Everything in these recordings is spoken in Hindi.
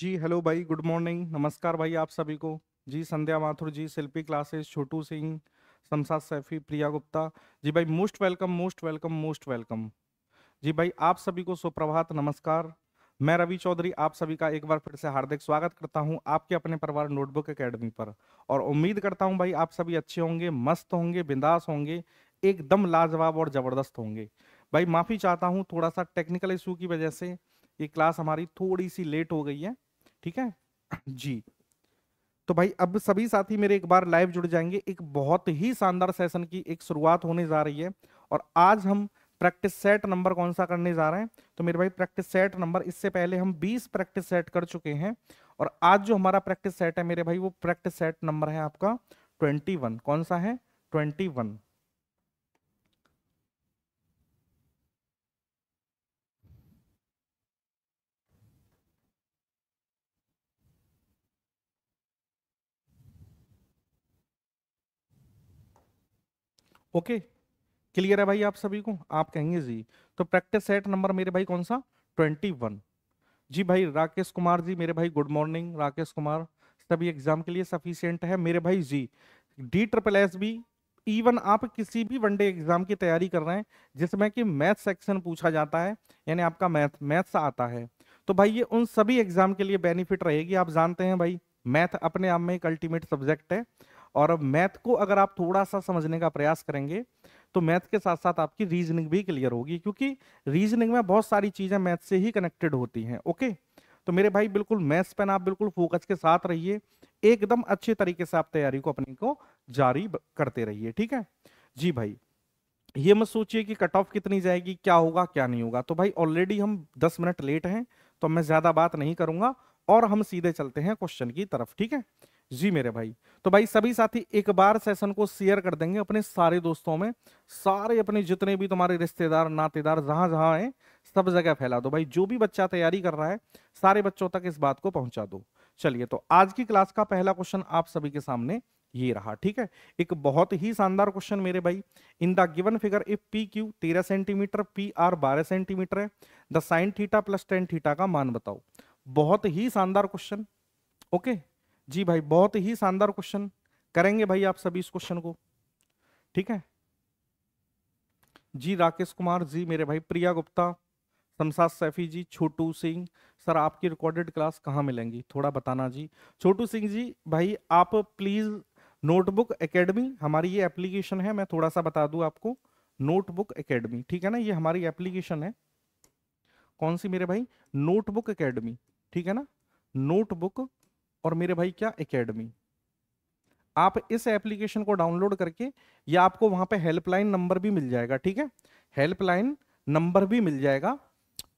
जी हेलो भाई, गुड मॉर्निंग, नमस्कार भाई आप सभी को जी। संध्या माथुर जी, शिल्पी क्लासेस, छोटू सिंह, शमशाद सैफी, प्रिया गुप्ता जी भाई, most welcome most welcome most welcome जी भाई। आप सभी को सुप्रभात, नमस्कार। मैं रवि चौधरी आप सभी का एक बार फिर से हार्दिक स्वागत करता हूं आपके अपने परिवार नोटबुक एकेडमी पर, और उम्मीद करता हूं भाई आप सभी अच्छे होंगे, मस्त होंगे, बिंदास होंगे, एकदम लाजवाब और ज़बरदस्त होंगे। भाई माफ़ी चाहता हूं, थोड़ा सा टेक्निकल इशू की वजह से ये क्लास हमारी थोड़ी सी लेट हो गई है, ठीक है जी। तो भाई अब सभी साथी मेरे एक बार लाइव जुड़ जाएंगे। एक बहुत ही शानदार सेशन की एक शुरुआत होने जा रही है, और आज हम प्रैक्टिस सेट नंबर कौन सा करने जा रहे हैं। तो मेरे भाई प्रैक्टिस सेट नंबर, इससे पहले हम 20 प्रैक्टिस सेट कर चुके हैं, और आज जो हमारा प्रैक्टिस सेट है मेरे भाई वो प्रैक्टिस सेट नंबर है आपका 21। कौन सा है? 21। ओके, क्लियर है भाई आप सभी को? आप कहेंगे जी। तो प्रैक्टिस सेट नंबर मेरे भाई कौन सा? 21 जी भाई। राकेश कुमार जी मेरे भाई, गुड मॉर्निंग राकेश कुमार। सभी एग्जाम के लिए सफिशिएंट है मेरे भाई जी। DSSSB इवन आप किसी भी वनडे एग्जाम की तैयारी कर रहे हैं जिसमें कि मैथ सेक्शन पूछा जाता है, यानी आपका मैथ्स आता है, तो भाई ये उन सभी एग्जाम के लिए बेनिफिट रहेगी। आप जानते हैं भाई मैथ अपने आप में एक अल्टीमेट सब्जेक्ट है, और अब मैथ को अगर आप थोड़ा सा समझने का प्रयास करेंगे तो मैथ के साथ साथ आपकी रीजनिंग भी क्लियर होगी, क्योंकि रीजनिंग में बहुत सारी चीज़ें मैथ से ही कनेक्टेड होती हैं। ओके, तो मेरे भाई बिल्कुल मैथ्स पर आप बिल्कुल फोकस के साथ रहिए, एकदम अच्छे तरीके से आप तैयारी को अपनी को जारी करते रहिए, ठीक है जी भाई। ये मत सोचिए कि कट ऑफ कितनी जाएगी, क्या होगा क्या नहीं होगा। तो भाई ऑलरेडी हम 10 मिनट लेट हैं, तो मैं ज़्यादा बात नहीं करूँगा और हम सीधे चलते हैं क्वेश्चन की तरफ, ठीक है जी मेरे भाई। तो भाई सभी साथी एक बार सेशन को शेयर कर देंगे अपने सारे दोस्तों में, सारे अपने जितने भी तुम्हारे रिश्तेदार नातेदार जहां जहां हैं सब जगह फैला दो भाई। जो भी बच्चा तैयारी कर रहा है सारे बच्चों तक इस बात को पहुंचा दो। चलिए, तो आज की क्लास का पहला क्वेश्चन आप सभी के सामने ये रहा, ठीक है। एक बहुत ही शानदार क्वेश्चन मेरे भाई। In the given figure if PQ 13 centimetre, PR 12 centimetre है, the sine theta plus tan theta का मान बताओ। बहुत ही शानदार क्वेश्चन। ओके जी भाई, बहुत ही शानदार क्वेश्चन करेंगे भाई आप सभी इस क्वेश्चन को, ठीक है जी। राकेश कुमार जी मेरे भाई, प्रिया गुप्ता, शमशाद सैफी जी, छोटू सिंह सर आपकी रिकॉर्डेड क्लास कहाँ मिलेंगी थोड़ा बताना जी। छोटू सिंह जी भाई आप प्लीज़ नोटबुक एकेडमी हमारी ये एप्लीकेशन है, मैं थोड़ा सा बता दूँ आपको, नोटबुक एकेडमी, ठीक है ना, ये हमारी एप्लीकेशन है। कौन सी मेरे भाई? नोटबुक एकेडमी, ठीक है ना, नोटबुक और मेरे भाई क्या एकेडमी। आप इस एप्लीकेशन को डाउनलोड करके, या आपको वहां पे हेल्पलाइन नंबर भी मिल जाएगा, ठीक है, हेल्पलाइन नंबर भी मिल जाएगा,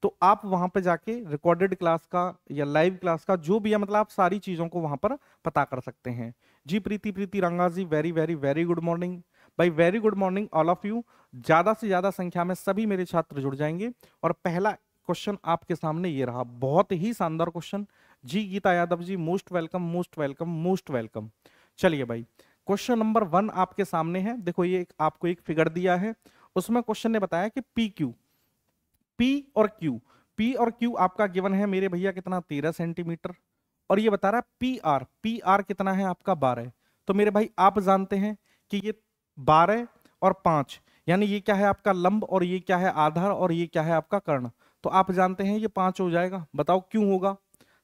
तो आप वहां पे जाके रिकॉर्डेड क्लास का या लाइव क्लास का जो भी है, मतलब आप सारी चीज़ों को वहां पर पता कर सकते हैं जी। Preeti Ranga ji very very very good morning भाई, very good morning all of you. ज़्यादा से ज़्यादा संख्या में सभी मेरे छात्र जुड़ जाएंगे, और पहला क्वेश्चन आपके सामने ये रहा, बहुत ही शानदार क्वेश्चन जी। Geeta Yadav ji most welcome most welcome most welcome. चलिए भाई क्वेश्चन नंबर 1 आपके सामने है। देखो ये आपको एक फिगर दिया है, उसमें क्वेश्चन ने बताया कि पी और क्यू आपका गिवन है मेरे भैया कितना 13 सेंटीमीटर, और ये बता रहा है पी आर कितना है आपका 12। तो मेरे भाई आप जानते हैं कि ये 12 और 5 यानी ये क्या है आपका लंब, और ये क्या है आधार, और ये क्या है आपका कर्ण। तो आप जानते हैं ये 5 हो जाएगा, बताओ क्यों होगा,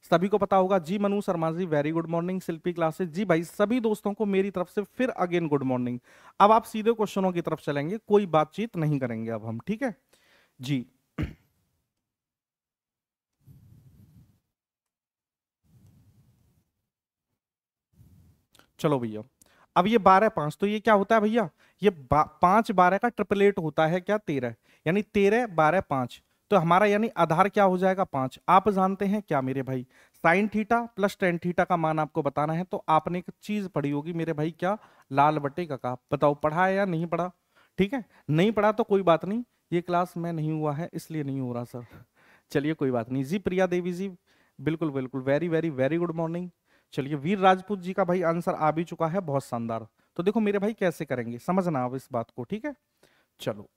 सभी को पता होगा जी। Manu Sharma ji very good morning, Shilpi classes जी भाई, सभी दोस्तों को मेरी तरफ से फिर अगेन गुड मॉर्निंग। अब आप सीधे क्वेश्चनों की तरफ चलेंगे, कोई बातचीत नहीं करेंगे अब हम, ठीक है जी। चलो भैया, अब ये 12 5, तो ये क्या होता है भैया, ये 5 12 का ट्रिपलेट होता है क्या 13, यानी 13 12 5। तो हमारा यानी आधार क्या हो जाएगा 5। आप जानते हैं क्या मेरे भाई, sine theta plus tan theta का मान आपको बताना है। तो आपने एक चीज पढ़ी होगी मेरे भाई, क्या लाल बटे काका, बताओ पढ़ा है या नहीं पढ़ा, ठीक है। नहीं पढ़ा तो कोई बात नहीं, ये क्लास में नहीं हुआ है इसलिए नहीं हो रहा सर, चलिए कोई बात नहीं जी। प्रिया देवी जी बिल्कुल बिल्कुल very very very good morning. चलिए वीर राजपूत जी का भाई आंसर आ भी चुका है, बहुत शानदार। तो देखो मेरे भाई कैसे करेंगे, समझना आप इस बात को, ठीक है। चलो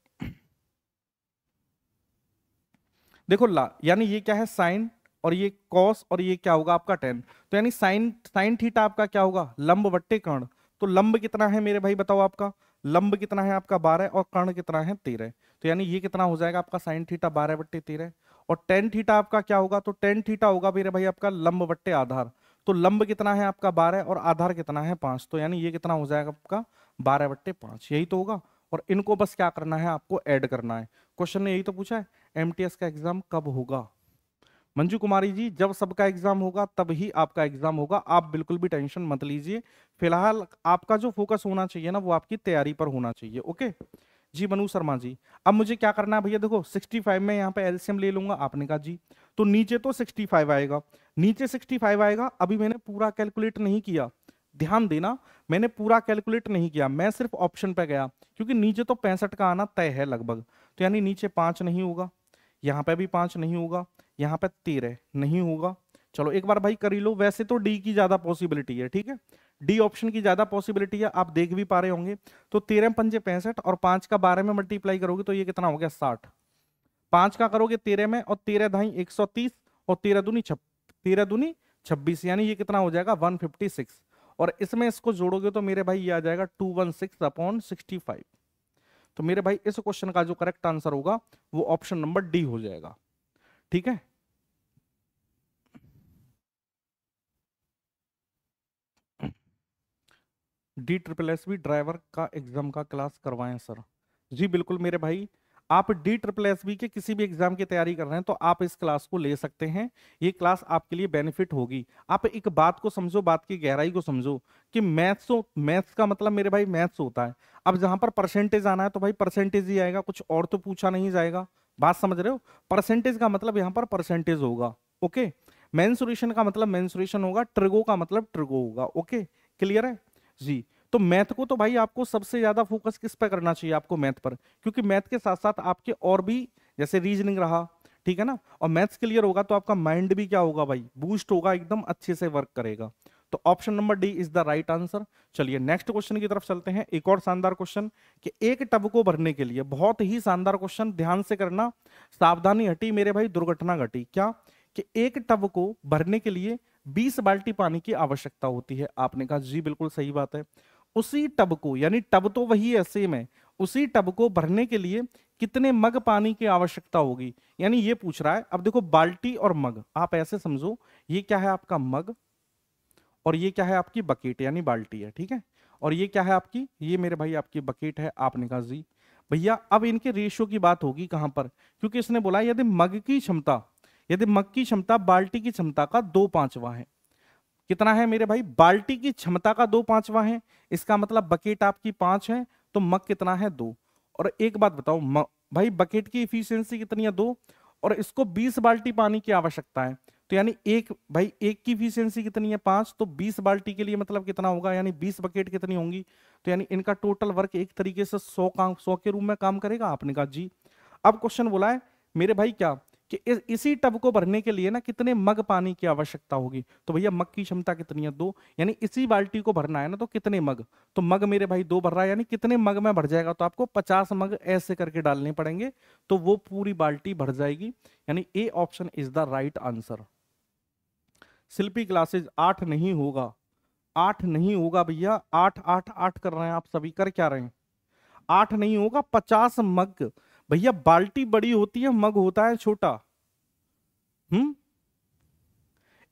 देखो ला यानी ये क्या है साइन, और ये कॉस और ये क्या होगा आपका टेन, तो यानी साइन थीटा आपका क्या होगा लंब बट्टे कर्ण। तो लंब कितना है मेरे भाई बताओ, आपका लंब कितना है आपका 12 और कर्ण कितना है 13। तो यानी ये कितना हो जाएगा आपका साइन थीटा 12/13 और टेन थीटा आपका क्या होगा, तो टेन थीटा होगा मेरे भाई आपका लंब बट्टे आधार। तो लंब कितना है आपका 12 और आधार कितना है 5, तो यानी ये कितना हो जाएगा आपका 12/5, यही तो होगा। और इनको बस क्या करना है आपको ऐड करना है। क्वेश्चन ने यही तो पूछा है एमटीएस का एग्जाम कब होगा मंजू कुमारी जी, जब सबका एग्जाम होगा तब ही आपका एग्जाम होगा, आप बिल्कुल भी टेंशन मत लीजिए। फिलहाल आपका जो फोकस होना चाहिए ना वो आपकी तैयारी पर होना चाहिए। ओके जी मनु शर्मा जी, अब मुझे क्या करना है भैया, देखो 65 में यहाँ पे एलसीएम ले लूंगा, आपने कहा जी तो नीचे तो 65 आएगा, नीचे 65 आएगा। अभी मैंने पूरा कैलकुलेट नहीं किया, ध्यान देना मैंने पूरा कैलकुलेट नहीं किया, मैं सिर्फ ऑप्शन पे गया, क्योंकि नीचे तो 65 का आना तय है लगभग। तो यानी नीचे 5 नहीं होगा, यहाँ पे भी 5 नहीं होगा, यहाँ पे 13 नहीं होगा। चलो एक बार भाई कर ही लो, वैसे तो डी की ज्यादा पॉसिबिलिटी है, ठीक है डी ऑप्शन की ज्यादा पॉसिबिलिटी है, आप देख भी पा रहे होंगे। तो 13 पंजे 65 और 5 का 12 में मल्टीप्लाई करोगे तो ये कितना हो गया 60, 5 का करोगे 13 में और 13 ढाई 130 और 13 दूनी 26, यानी ये कितना हो जाएगा 156। और इसमें इसको जोड़ोगे तो मेरे भाई ये आ जाएगा 216/65। तो मेरे भाई इस क्वेश्चन का जो करेक्ट आंसर होगा वो ऑप्शन नंबर डी हो जाएगा, ठीक है। DSSSB ड्राइवर का एग्जाम का क्लास करवाएं सर जी, बिल्कुल मेरे भाई आप DSSSB के किसी भी एग्जाम की तैयारी कर रहे हैं तो आप इस क्लास को ले सकते हैं, ये क्लास आपके लिए बेनिफिट होगी। आप एक बात को समझो, बात की गहराई को समझो कि मैथ्स का मतलब मेरे भाई मैथ्स होता है। अब जहां पर परसेंटेज आना है तो भाई परसेंटेज ही आएगा, कुछ और तो पूछा नहीं जाएगा, बात समझ रहे हो। परसेंटेज का मतलब यहाँ पर परसेंटेज होगा, ओके। मेंसुरेशन का मतलब मेंसुरेशन होगा, ट्रिगो का मतलब ट्रिगो होगा, ओके क्लियर है जी। तो मैथ को तो भाई आपको सबसे ज्यादा फोकस किस पे करना चाहिए, आपको मैथ पर, क्योंकि मैथ के साथ साथ आपके और भी जैसे रीजनिंग रहा, ठीक है ना, और मैथ्स क्लियर होगा तो आपका माइंड भी क्या होगा भाई बूस्ट होगा, एकदम अच्छे से वर्क करेगा। तो option number D is the right answer. चलिए नेक्स्ट क्वेश्चन की तरफ चलते हैं, एक और शानदार क्वेश्चन कि एक टब को भरने के लिए, बहुत ही शानदार क्वेश्चन, ध्यान से करना, सावधानी हटी मेरे भाई दुर्घटना घटी। क्या कि एक टब को भरने के लिए 20 बाल्टी पानी की आवश्यकता होती है, आपने कहा जी बिल्कुल सही बात है। उसी टब को, यानी टब तो वही है सेम है, उसी टब को भरने के लिए कितने मग पानी की आवश्यकता होगी, यानी ये पूछ रहा है। अब देखो बाल्टी और मग आप ऐसे समझो, ये क्या है आपका मग और ये क्या है आपकी बकेट यानी बाल्टी है, ठीक है, और ये क्या है आपकी, ये मेरे भाई आपकी बकेट है। आपने कहा जी भैया अब इनके रेशियो की बात होगी कहां पर, क्योंकि इसने बोला यदि मग की क्षमता, यदि मग की क्षमता बाल्टी की क्षमता का 2/5 है, कितना है मेरे भाई बाल्टी की क्षमता का 2/5 है, इसका मतलब बकेट आपकी 5 है तो मग कितना है 2। और एक बात बताओ भाई बकेट की इफिशियंसी कितनी है 2, और इसको 20 बाल्टी पानी की आवश्यकता है, तो यानी एक की इफिशियंसी कितनी है 5, तो 20 बाल्टी के लिए मतलब कितना होगा, यानी 20 बकेट कितनी होंगी, तो यानी इनका टोटल वर्क एक तरीके से 100 के रूप में काम करेगा। आपने कहा जी। अब क्वेश्चन बोला है मेरे भाई क्या कि इसी टब को भरने के लिए ना कितने मग पानी की आवश्यकता होगी, तो भैया मग की क्षमता कितनी है 2, यानी इसी बाल्टी को भरना है ना तो कितने मग, तो मग मेरे भाई 2 भर रहा है, यानी कितने मग में भर जाएगा, तो आपको 50 मग ऐसे करके डालने पड़ेंगे तो वो पूरी बाल्टी भर जाएगी, यानी A option is the right answer. Shilpi classes 8 नहीं होगा, 8 नहीं होगा भैया, 8 कर रहे हैं आप सभी, कर क्या रहे हैं, 8 नहीं होगा। 50 मग भैया, बाल्टी बड़ी होती है, मग होता है छोटा।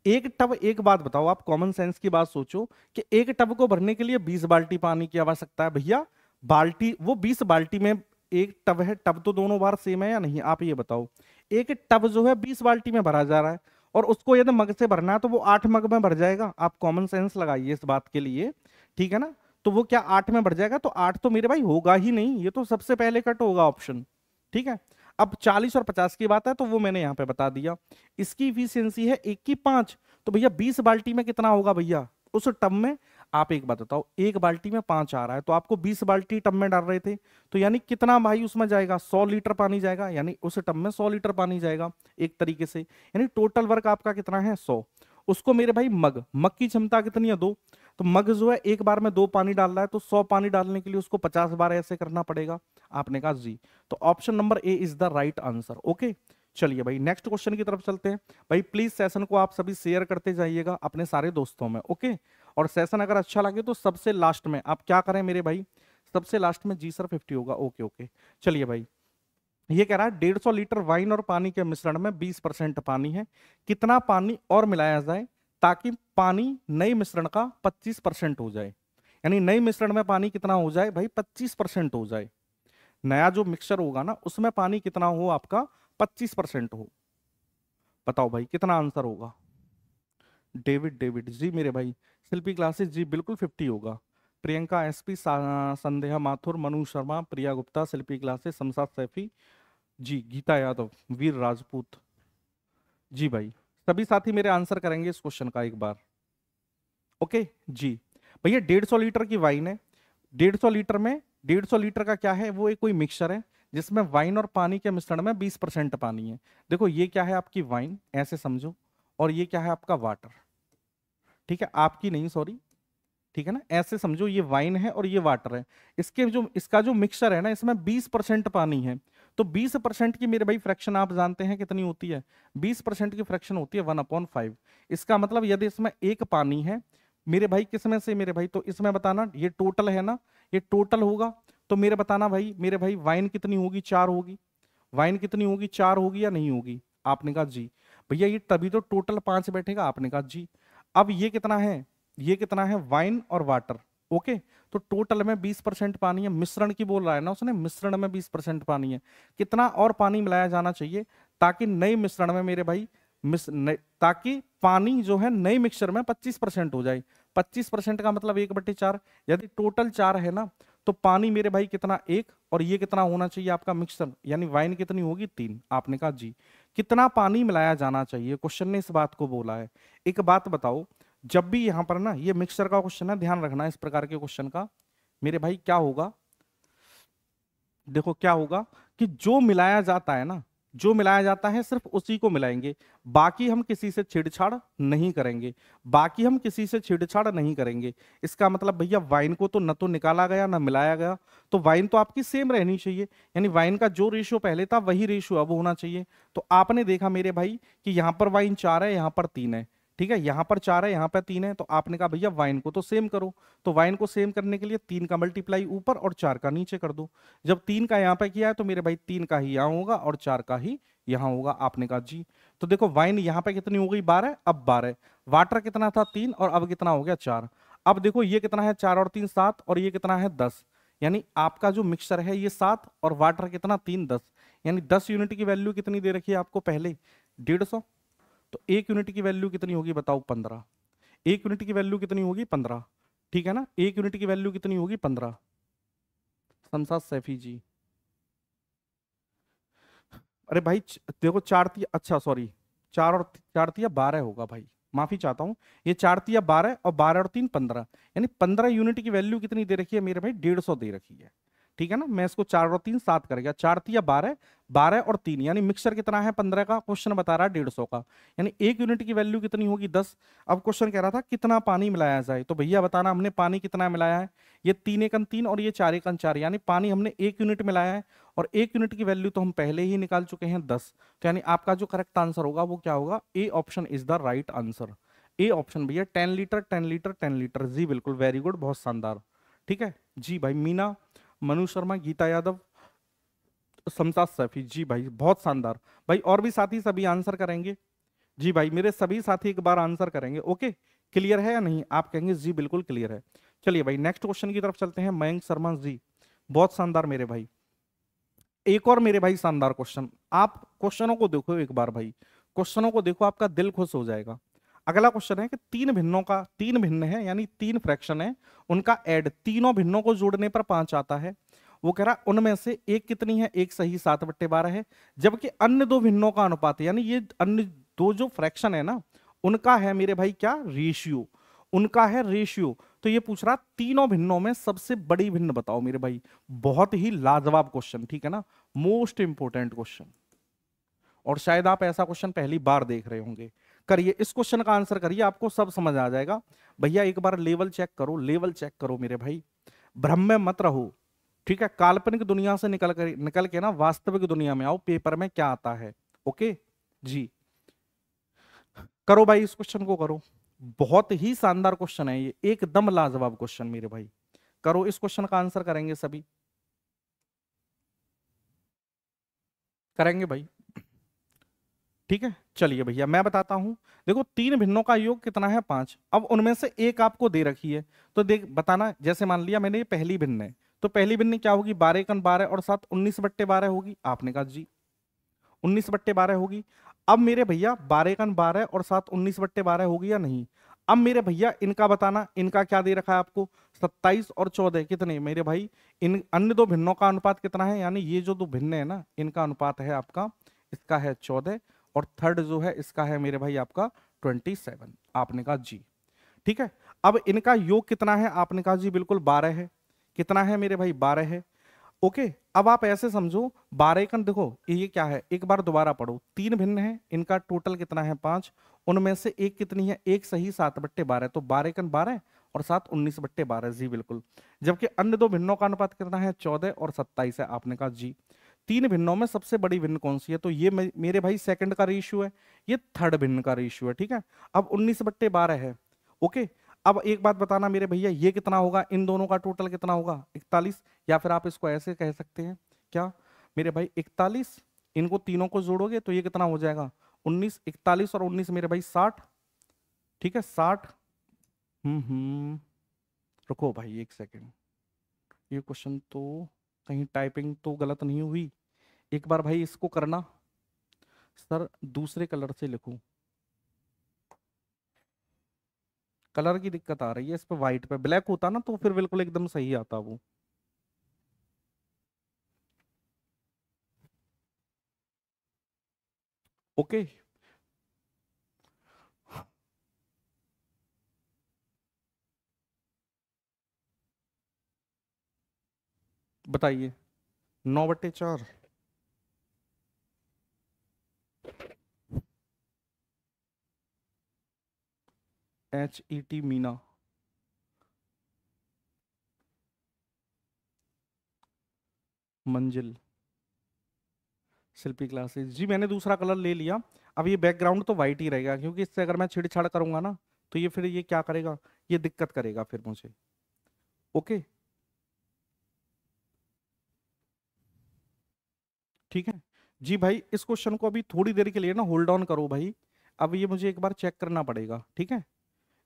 एक टब, एक बात बताओ आप कॉमन सेंस की बात सोचो कि एक टब को भरने के लिए 20 बाल्टी पानी की आवश्यकता है, भैया बाल्टी वो 20 बाल्टी में एक टब है, टब तो दोनों बार सेम है या नहीं आप ये बताओ। एक टब जो है 20 बाल्टी में भरा जा रहा है और उसको यदि मग से भरना है तो वो 8 मग में भर जाएगा, आप कॉमन सेंस लगाइए इस बात के लिए, ठीक है ना। तो वो क्या 8 में भर जाएगा, तो 8 तो मेरे भाई होगा ही नहीं, ये तो सबसे पहले कट होगा ऑप्शन, ठीक है। अब 40 और 50 की बात है तो वो मैंने यहाँ पे बता दिया, इसकी इफिशियंसी है 1 की 5, तो भैया 20 बाल्टी में कितना होगा भैया उस टब में, आप एक बात बताओ, 1 बाल्टी में 5 आ रहा है तो आपको 20 बाल्टी टब में डाल रहे थे, तो यानी कितना भाई उसमें जाएगा 100 लीटर पानी जाएगा, यानी उस टब में 100 लीटर पानी जाएगा एक तरीके से, यानी टोटल वर्क आपका कितना है 100। उसको मेरे भाई मग की क्षमता कितनी है 2, तो मग जो है एक बार में 2 पानी डाल रहा है तो 100 पानी डालने के लिए उसको 50 बार ऐसे करना पड़ेगा। आपने कहा जी, तो option number A is the right answer. Okay चलिए भाई नेक्स्ट क्वेश्चन की तरफ चलते हैं। भाई प्लीज सेशन को आप सभी शेयर करते जाइएगा अपने सारे दोस्तों में, ओके। और सेशन अगर अच्छा लगे तो सबसे लास्ट में आप क्या करें मेरे भाई, सबसे लास्ट में जी सर 50 होगा, ओके ओके। चलिए भाई ये कह रहा है 150 लीटर वाइन और पानी के मिश्रण में 20% पानी है, कितना पानी और मिलाया जाए ताकि पानी नए मिश्रण का 25% हो जाए। यानी नए मिश्रण में पानी कितना हो जाए भाई 25% हो जाए, नया जो मिक्सचर होगा ना उसमें पानी कितना हो आपका 25% हो। बताओ भाई कितना आंसर होगा। डेविड डेविड जी मेरे भाई, शिल्पी क्लासेस जी बिल्कुल 50 होगा। Priyanka S P, Sandhya Mathur, Manu Sharma, Priya Gupta, Shilpi classes, Shamshad Saifi ji, Geeta Yadav, Veer Rajput ji. भाई सभी साथी मेरे आंसर करेंगे इस क्वेश्चन का एक बार, ओके जी। भैया 150 लीटर की वाइन है, 150 लीटर में 150 लीटर का क्या है वो एक कोई मिक्सचर है जिसमें वाइन और पानी के मिश्रण में 20% पानी है। देखो ये क्या है आपकी वाइन ऐसे समझो, और ये क्या है आपका वाटर, ठीक है आपकी नहीं सॉरी, ठीक है ना ऐसे समझो ये वाइन है और ये वाटर है। इसके जो इसका जो मिक्सचर है ना इसमें 20% पानी है, तो 20% की मेरे भाई फ्रैक्शन आप जानते हैं कितनी होती है, 20% की फ्रैक्शन होती है 1/5। इसका मतलब यदि इसमें 1 पानी है मेरे भाई किसमें से मेरे भाई, तो इसमें बताना ये टोटल है ना, ये टोटल होगा तो मेरे बताना भाई वाइन कितनी होगी, 4 होगी। वाइन कितनी होगी, 4 होगी या नहीं होगी, आपने कहा जी। भैया ये तभी तो टोटल 5 बैठेगा, आपने कहा जी। अब ये कितना है, ये कितना है वाइन और वाटर, ओके। तो टोटल में 20% पानी है, मिश्रण की बोल रहा है ना उसने, मिश्रण में 20% पानी है। कितना और पानी मिलाया जाना चाहिए ताकि नए मिश्रण में मेरे भाई ताकि पानी जो है नए मिक्सचर में 25% हो जाए। 25% का मतलब 1/4, यदि टोटल 4 है ना तो पानी मेरे भाई कितना 1, और ये कितना होना चाहिए आपका मिक्सचर, यानी वाइन कितनी होगी 3, आपने कहा जी। कितना पानी मिलाया जाना चाहिए क्वेश्चन ने इस बात को बोला है। एक बात बताओ, जब भी यहाँ पर ना ये मिक्सचर का क्वेश्चन है, ध्यान रखना इस प्रकार के क्वेश्चन का मेरे भाई क्या होगा, देखो क्या होगा कि जो मिलाया जाता है ना, जो मिलाया जाता है सिर्फ उसी को मिलाएंगे, बाकी हम किसी से छेड़छाड़ नहीं करेंगे, बाकी हम किसी से छेड़छाड़ नहीं करेंगे। इसका मतलब भैया वाइन को तो न तो निकाला गया ना मिलाया गया, तो वाइन तो आपकी सेम रहनी चाहिए, यानी वाइन का जो रेशियो पहले था वही रेशियो अब होना चाहिए। तो आपने देखा मेरे भाई कि यहाँ पर वाइन 4 है, यहाँ पर 3 है, ठीक है यहाँ पर 4 है, यहाँ पर 3 है, तो आपने कहा भैया वाइन को तो सेम करो। तो वाइन को सेम करने के लिए 3 का मल्टीप्लाई ऊपर और 4 का नीचे कर दो। जब 3 का यहाँ पे किया है तो मेरे भाई 3 का ही यहाँ होगा और 4 का ही यहाँ होगा, आपने कहा जी। तो देखो वाइन यहाँ पे कितनी हो गई 12, अब 12। वाटर कितना था 3 और अब कितना हो गया 4। अब देखो ये कितना है 4 और 3 7, और ये कितना है 10, यानी आपका जो मिक्सचर है ये 7 और वाटर कितना 3 10, यानी 10 यूनिट की वैल्यू कितनी दे रखी है आपको पहले 150, तो 1 यूनिट की वैल्यू कितनी होगी बताओ 15। 1 यूनिट की वैल्यू कितनी होगी 15, ठीक है ना 1 यूनिट की वैल्यू कितनी होगी 15। शमशाद सैफी जी, अरे भाई देखो 4 और 4 12 होगा भाई, माफी चाहता हूँ, ये 4 12 और 12 और 3 15, यानी 15 यूनिट की वैल्यू कितनी दे रखी है मेरे भाई 150 दे रखी है, ठीक है ना। मैं इसको 4 और 3 7 कर गया, 4 12 12 और 3, यानी मिक्सचर कितना है 15 का, क्वेश्चन बता रहा है 150 का, यानी 1 यूनिट की वैल्यू कितनी होगी 10। अब क्वेश्चन कह रहा था कितना पानी मिलाया जाए, तो भैया बताना हमने पानी कितना मिलाया है, ये 3 एकन 3 और ये 4 एकन 4, यानी पानी हमने 1 यूनिट मिलाया है, और 1 यूनिट की वैल्यू तो हम पहले ही निकाल चुके हैं 10। तो यानी आपका जो करेक्ट आंसर होगा वो क्या होगा, A option is the right answer, A option भैया 10 लीटर 10 लीटर 10 लीटर जी बिल्कुल, वेरी गुड, बहुत शानदार, ठीक है जी भाई। मीना, मनु शर्मा, गीता यादव, शमशाद सैफी जी भाई बहुत शानदार। भाई और भी साथी सभी आंसर करेंगे जी, भाई मेरे सभी साथी एक बार आंसर करेंगे, ओके। क्लियर है या नहीं, आप कहेंगे जी बिल्कुल क्लियर है। चलिए भाई नेक्स्ट क्वेश्चन की तरफ चलते हैं। मयंक शर्मा जी बहुत शानदार मेरे भाई, एक और मेरे भाई शानदार क्वेश्चन। आप क्वेश्चनों को देखो एक बार भाई, क्वेश्चनों को देखो, आपका दिल खुश हो जाएगा। अगला क्वेश्चन है कि 3 भिन्नों का 3 भिन्न है, यानी 3 फ्रैक्शन है, उनका ऐड, तीनों भिन्नों को जोड़ने पर 5 आता है। वो कह रहा उनमें से एक कितनी है, एक सही 7/12 है, जबकि अन्य 2 भिन्नों का अनुपात, यानी ये अन्य 2 जो फ्रैक्शन है ना उनका है मेरे भाई क्या रेशियो, उनका है रेशियो। तो ये पूछ रहा 3 भिन्नों में सबसे बड़ी भिन्न बताओ मेरे भाई, बहुत ही लाजवाब क्वेश्चन, ठीक है ना, मोस्ट इंपोर्टेंट क्वेश्चन, और शायद आप ऐसा क्वेश्चन पहली बार देख रहे होंगे। करिए इस क्वेश्चन का आंसर करिए, आपको सब समझ आ जाएगा। भैया एक बार लेवल चेक करो, लेवल चेक करो मेरे भाई, भ्रम में मत रहो, ठीक है, काल्पनिक दुनिया से निकल के ना वास्तविक दुनिया में आओ, पेपर में क्या आता है, ओके जी, करो भाई इस क्वेश्चन को करो, बहुत ही शानदार क्वेश्चन है ये, एकदम लाजवाब क्वेश्चन मेरे भाई, करो इस क्वेश्चन का आंसर करेंगे सभी, करेंगे भाई ठीक है। चलिए भैया मैं बताता हूं, देखो तीन भिन्नों का योग कितना है 5, अब उनमें से एक आपको दे रखी है तो देख बताना, जैसे मान लिया मैंने ये पहली भिन्न है तो पहली भिन्न क्या होगी, 12 × 12 और 7 19/12 होगी, आपने कहा जी 19/12 होगी। अब मेरे भैया 12 × 12 और 7 19/12 होगी या नहीं, अब मेरे भैया इनका बताना, इनका क्या दे रखा है आपको 27 और 14 कितने मेरे भाई, इन अन्य दो भिन्नों का अनुपात कितना है, यानी ये जो दो भिन्न है ना इनका अनुपात है आपका, इसका है 14 और थर्ड जो है इसका है मेरे भाई आपका 27, आपने कहा जी ठीक है। अब इनका योग कितना है, आपने कहा जी बिल्कुल 12 है, कितना है मेरे भाई 12 है ओके। अब आप ऐसे समझो 12 देखो ये क्या है, एक बार दोबारा पढ़ो, तीन भिन्न है इनका टोटल कितना है 5, उनमें से एक कितनी है, एक सही 7/12, तो 12 × 12 और 7 19/12 जी बिल्कुल, जबकि अन्य दो भिन्नों का अनुपात कितना है 14 और 27 है, आपने कहा जी। तीन भिन्नों में सबसे बड़ी भिन्न कौन सी है, तो ये मेरे भाई सेकंड का रेशियो है, ये थर्ड भिन्न का रेशियो है ठीक है। अब 19/12 है ओके। अब एक बात बताना मेरे भैया ये कितना होगा, इन दोनों का टोटल कितना होगा 41, या फिर आप इसको ऐसे कह सकते हैं क्या मेरे भाई 41, इनको तीनों को जोड़ोगे तो ये कितना हो जाएगा 19, 41 और 19 मेरे भाई 60 ठीक है 60 रुको भाई एक सेकेंड, ये क्वेश्चन तो कहीं टाइपिंग तो गलत नहीं हुई, एक बार भाई इसको करना सर दूसरे कलर से लिखूं, कलर की दिक्कत आ रही है इस पे, व्हाइट पे, ब्लैक होता ना तो फिर बिल्कुल एकदम सही आता वो। ओके बताइए 9/4 HET मीना, मंजिल, शिल्पी क्लासेस जी, मैंने दूसरा कलर ले लिया। अब ये बैकग्राउंड तो वाइट ही रहेगा क्योंकि इससे अगर मैं छेड़छाड़ करूंगा ना तो ये फिर ये क्या करेगा, ये दिक्कत करेगा फिर मुझे ओके ठीक है जी। भाई इस क्वेश्चन को अभी थोड़ी देर के लिए ना होल्ड ऑन करो भाई, अब ये मुझे एक बार चेक करना पड़ेगा ठीक है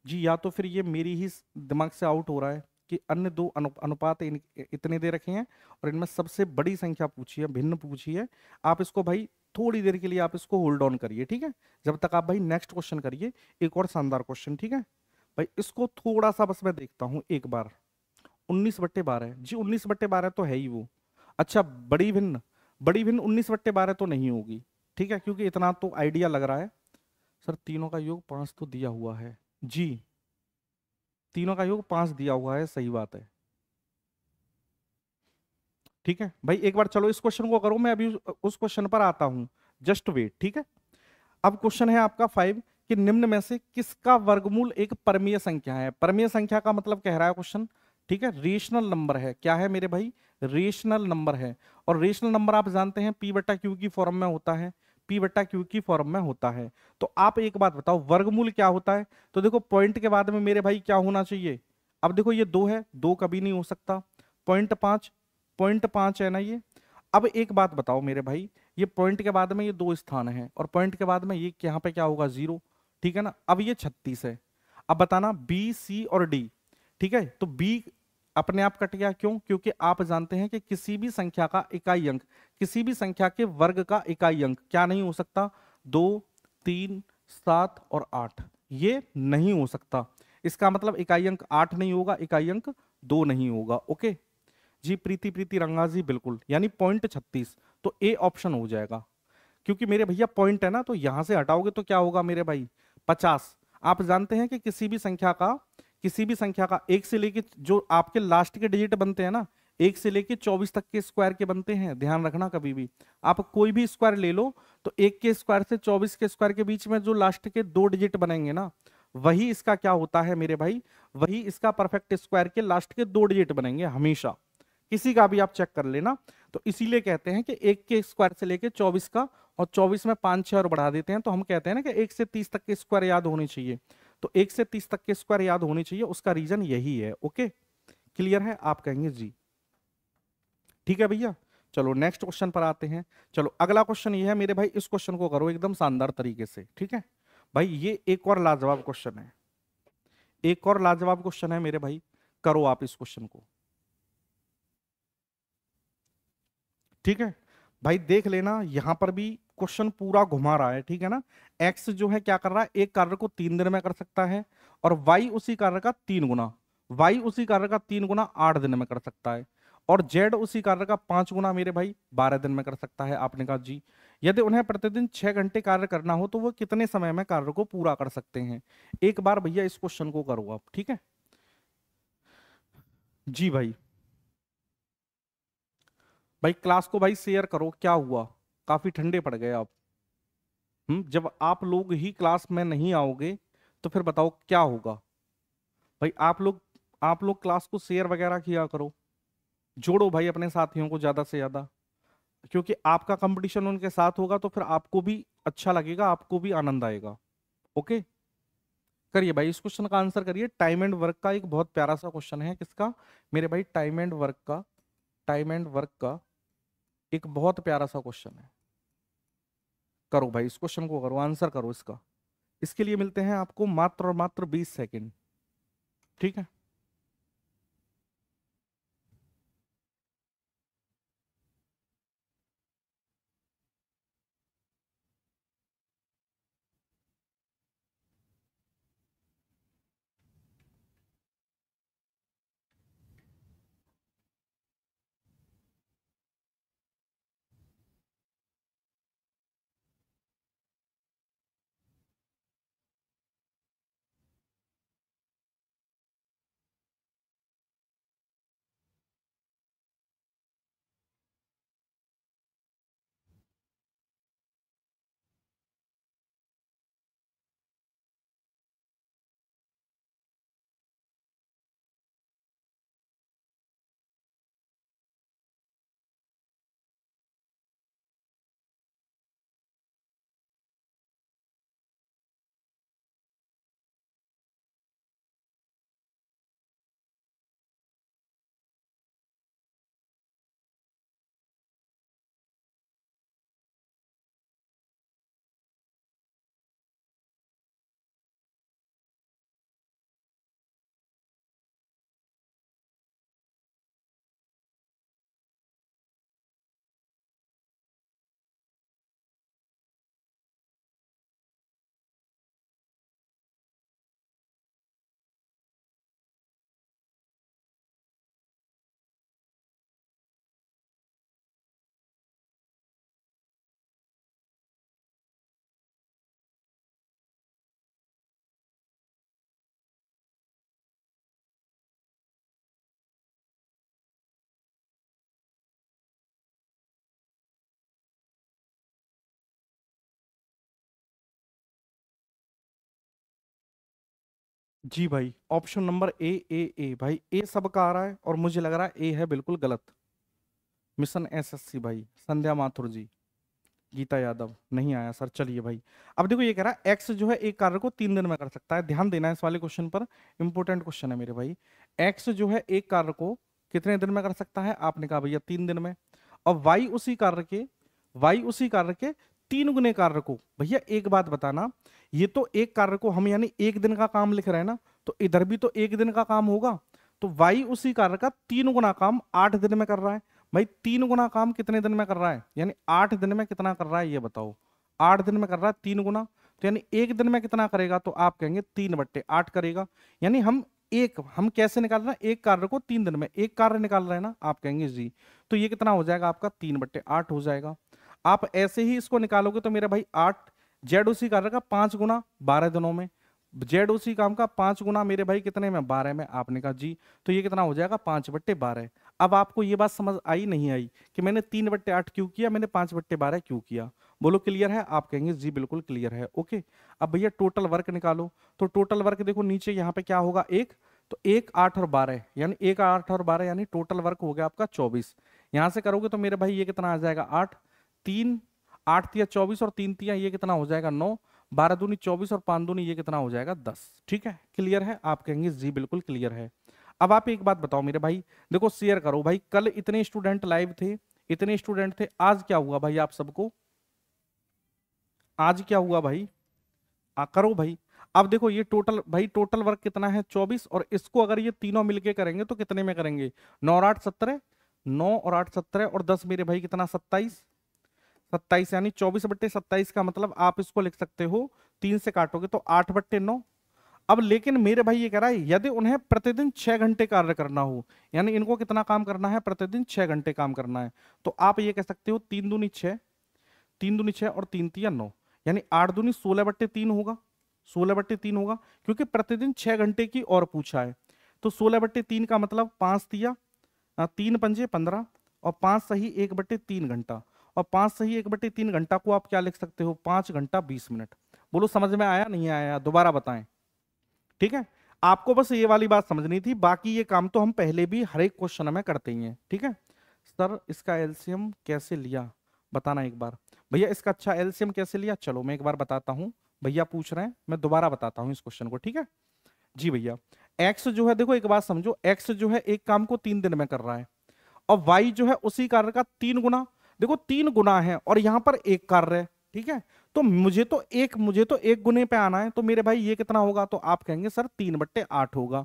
जी, या तो फिर ये मेरी ही दिमाग से आउट हो रहा है कि अन्य दो अनुपात इतने दे रखे हैं और इनमें सबसे बड़ी संख्या पूछी है, भिन्न पूछी है। आप इसको भाई थोड़ी देर के लिए आप इसको होल्ड ऑन करिए ठीक है, जब तक आप भाई नेक्स्ट क्वेश्चन करिए, एक और शानदार क्वेश्चन ठीक है भाई। इसको थोड़ा सा बस मैं देखता हूँ एक बार, 19/12 जी, 19/12 तो है ही वो। अच्छा बड़ी भिन्न 19/12 तो नहीं होगी ठीक है, क्योंकि इतना तो आइडिया लग रहा है सर। तीनों का योग 5 तो दिया हुआ है जी, तीनों का योग 5 दिया हुआ है, सही बात है ठीक है भाई। एक बार चलो इस क्वेश्चन को करो, मैं अभी उस क्वेश्चन पर आता हूं, जस्ट वेट ठीक है। अब क्वेश्चन है आपका 5 कि निम्न में से किसका वर्गमूल एक परिमेय संख्या है। परिमेय संख्या का मतलब कह रहा है क्वेश्चन ठीक है, रेशनल नंबर है। क्या है मेरे भाई, रेशनल नंबर है। और रेशनल नंबर आप जानते हैं P/Q की फॉर्म में होता है, P/Q की फॉर्म में होता है। तो आप एक बात बताओ वर्गमूल क्या होता है, तो देखो पॉइंट के बाद में मेरे भाई क्या होना चाहिए। अब देखो ये 2 है, 2 कभी नहीं हो सकता, पॉइंट पांच है ना ये। अब एक बात बताओ मेरे भाई, ये पॉइंट के बाद में ये 2 स्थान है और पॉइंट के बाद में ये यहाँ पे क्या होगा 0 ठीक है ना। अब ये 36 है। अब बताना B, C और D ठीक है। तो B अपने आप कट गया, क्यों? क्योंकि आप जानते हैं कि किसी भी संख्या का इकाई अंक, किसी भी संख्या के वर्ग का इकाई अंक क्या नहीं हो सकता, 2, 3, 7 और 8 ये नहीं हो सकता। इसका मतलब इकाई अंक 8 नहीं होगा, इकाई अंक 2 नहीं होगा। ओके जी, प्रीति रंगा जी बिल्कुल, यानी पॉइंट 36 तो ए ऑप्शन हो जाएगा, क्योंकि मेरे भैया पॉइंट है ना, तो यहां से हटाओगे तो क्या होगा मेरे भाई 50। आप जानते हैं कि किसी भी संख्या का एक से लेके जो आपके लास्ट के डिजिट बनते हैं ना, 1 से लेके 24 तक के स्क्वायर के बनते हैं, ध्यान रखना। कभी भी आप कोई भी स्क्वायर ले लो तो 1 के स्क्वायर से 24 के स्क्वायर के बीच में जो लास्ट के 2 डिजिट बनेंगे ना, वही इसका क्या होता है मेरे भाई, वही इसका परफेक्ट स्क्वायर के लास्ट के 2 डिजिट बनेंगे हमेशा, किसी का भी आप चेक कर लेना। तो इसीलिए कहते हैं कि 1 के स्क्वायर से लेके 24 का, और 24 में 5-6 और बढ़ा देते हैं, तो हम कहते हैं ना कि 1 से 30 तक के स्क्वायर याद होने चाहिए। तो 1 से 30 तक के स्क्वायर याद होने चाहिए, उसका रीजन यही है। ओके, क्लियर है? आप कहेंगे जी। ठीक है भैया, चलो नेक्स्ट क्वेश्चन पर आते हैं। चलो अगला क्वेश्चन ये है मेरे भाई, इस क्वेश्चन को करो एकदम शानदार तरीके से, ठीक है भाई। ये एक और लाजवाब क्वेश्चन है, एक और लाजवाब क्वेश्चन है मेरे भाई, करो आप इस क्वेश्चन को, ठीक है भाई। देख लेना, यहां पर भी क्वेश्चन पूरा घुमा रहा है, ठीक है ना। एक्स जो है क्या कर रहा है, एक कार्य को 3 दिन में कर सकता है, और वाई उसी कार्य का 3 गुना, वाई उसी कार्य का 3 गुना 8 दिन में कर सकता है, और जेड उसी कार्य का 5 गुना मेरे भाई 12 दिन में कर सकता है। आपने कहा जी, यदि उन्हें प्रतिदिन 6 घंटे कार्य करना हो तो वो कितने समय में कार्य को पूरा कर सकते हैं। एक बार भैया इस क्वेश्चन को करो आप, ठीक है जी भाई। भाई क्लास को भाई शेयर करो, क्या हुआ काफी ठंडे पड़ गए आप। जब आप लोग ही क्लास में नहीं आओगे तो फिर बताओ क्या होगा भाई। आप लोग क्लास को शेयर वगैरह किया करो, जोड़ो भाई अपने साथियों को ज्यादा से ज्यादा, क्योंकि आपका कंपटीशन उनके साथ होगा तो फिर आपको भी अच्छा लगेगा, आपको भी आनंद आएगा। ओके, करिए भाई इस क्वेश्चन का आंसर करिए। टाइम एंड वर्क का एक बहुत प्यारा सा क्वेश्चन है, किसका मेरे भाई, टाइम एंड वर्क का, टाइम एंड वर्क का एक बहुत प्यारा सा क्वेश्चन है। करो भाई इस क्वेश्चन को करो, आंसर करो इसका। इसके लिए मिलते हैं आपको मात्र और मात्र 20 सेकेंड, ठीक है। जी भाई ऑप्शन नंबर ए, ए ए भाई ए सबका आ रहा है, और मुझे लग रहा है ए है बिल्कुल गलत। मिशन एसएससी भाई, संध्या माथुर जी, गीता यादव नहीं आया सर। चलिए भाई, अब देखो ये कह रहा है एक्स जो है एक कार्य को 3 दिन में कर सकता है। ध्यान देना इस वाले क्वेश्चन पर, इंपॉर्टेंट क्वेश्चन है मेरे भाई। एक्स जो है एक कार्य को कितने दिन में कर सकता है, आपने कहा भैया 3 दिन में, और वाई उसी कार्य के, वाई उसी कार्य के 3 गुने कार्य को। भैया एक बात बताना, ये तो एक कार्य को हम यानी 1 दिन का काम लिख रहे हैं ना, तो इधर भी तो 1 दिन का काम होगा, तो वाई उसी कार्य का 3 गुना काम 8 दिन में कर रहा है। भाई 3 गुना काम कितने दिन में कर रहा है, यानी 8 दिन में कितना कर रहा है ये बताओ। 8 दिन में कर रहा है 3 गुना, तो यानी 1 दिन में कितना करेगा, तो आप कहेंगे 3/8 करेगा। यानी हम कैसे निकाल रहे हैं, एक कार्य को 3 दिन में एक कार्य निकाल रहे हैं ना, आप कहेंगे जी। तो ये कितना हो जाएगा आपका, 3/8 हो जाएगा। आप ऐसे ही इसको निकालोगे तो मेरे भाई 8, जेड उसी कार्य का 5 गुना 12 दिनों में, जेड उसी काम का 5 गुना मेरे भाई कितने में, 12 में, आपने कहा जी। तो ये कितना हो जाएगा, 5/12। अब आपको ये बात समझ आई नहीं आई कि मैंने 3/8 क्यों किया, मैंने 5/12 क्यों किया, बोलो क्लियर है? आप कहेंगे जी बिल्कुल क्लियर है। ओके, अब भैया टोटल वर्क निकालो, तो टोटल वर्क देखो नीचे यहाँ पे क्या होगा, 1, तो 1 8 और 12 यानी 1 8 और 12 यानी टोटल वर्क हो गया आपका 24। यहाँ से करोगे तो मेरे भाई ये कितना आ जाएगा 8, 3 8 तिया 24 और 3 तिया ये कितना हो जाएगा 9, 12 दूनी 24 और 5 दूनी ये कितना हो जाएगा 10। ठीक है, क्लियर है? आप कहेंगे जी बिल्कुल क्लियर है। अब आप एक बात बताओ मेरे भाई, देखो शेयर करो भाई, कल इतने स्टूडेंट लाइव थे, इतने स्टूडेंट थे, आज क्या हुआ भाई आप सबको, आज क्या हुआ भाई, करो भाई। अब देखो ये टोटल भाई, टोटल वर्क कितना है 24 और इसको अगर ये तीनों मिलके करेंगे तो कितने में करेंगे 9 और 8 17, 9 और 8 17 और 10 मेरे भाई कितना 27 यानी 24/27 का मतलब आप इसको लिख सकते हो 3 से काटोगे तो 8/9। अब लेकिन मेरे भाई ये कह रहा है यदि उन्हें प्रतिदिन 6 घंटे कार्य करना हो, यानी इनको कितना काम करना है प्रतिदिन 6 घंटे काम करना है, तो आप ये कह सकते हो 3 दूनी 6, 3 दूनी 6 और 3 तिया 9 यानी 8 दूनी 16/3 होगा, 16/3 होगा क्योंकि प्रतिदिन 6 घंटे की और पूछा है। तो 16/3 का मतलब 5 तिया 3 पंजे 15 और 5 सही 1/3 घंटा और 5 सही 1/3 घंटा को आप क्या लिख सकते हो 5 घंटा 20 मिनट। बोलो समझ में आया नहीं आया, दोबारा बताएं। ठीक है, आपको बस ये वाली बात समझनी थी, बाकी ये काम तो हम पहले भी हर एक क्वेश्चन में करते ही हैं। ठीक है सर, इसका एलसीएम कैसे लिया बताना एक बार। भैया इसका अच्छा एलसीएम कैसे लिया, चलो मैं एक बार बताता हूँ, भैया पूछ रहे हैं मैं दोबारा बताता हूँ इस क्वेश्चन को। ठीक है जी भैया, एक्स जो है, देखो एक बात समझो, एक्स जो है एक काम को 3 दिन में कर रहा है और वाई जो है उसी कार्य का 3 गुना, देखो 3 गुना है और यहाँ पर एक कार्य है। ठीक है, तो मुझे तो एक गुने पे आना है, तो मेरे भाई ये कितना होगा, तो आप कहेंगे सर 3/8 होगा।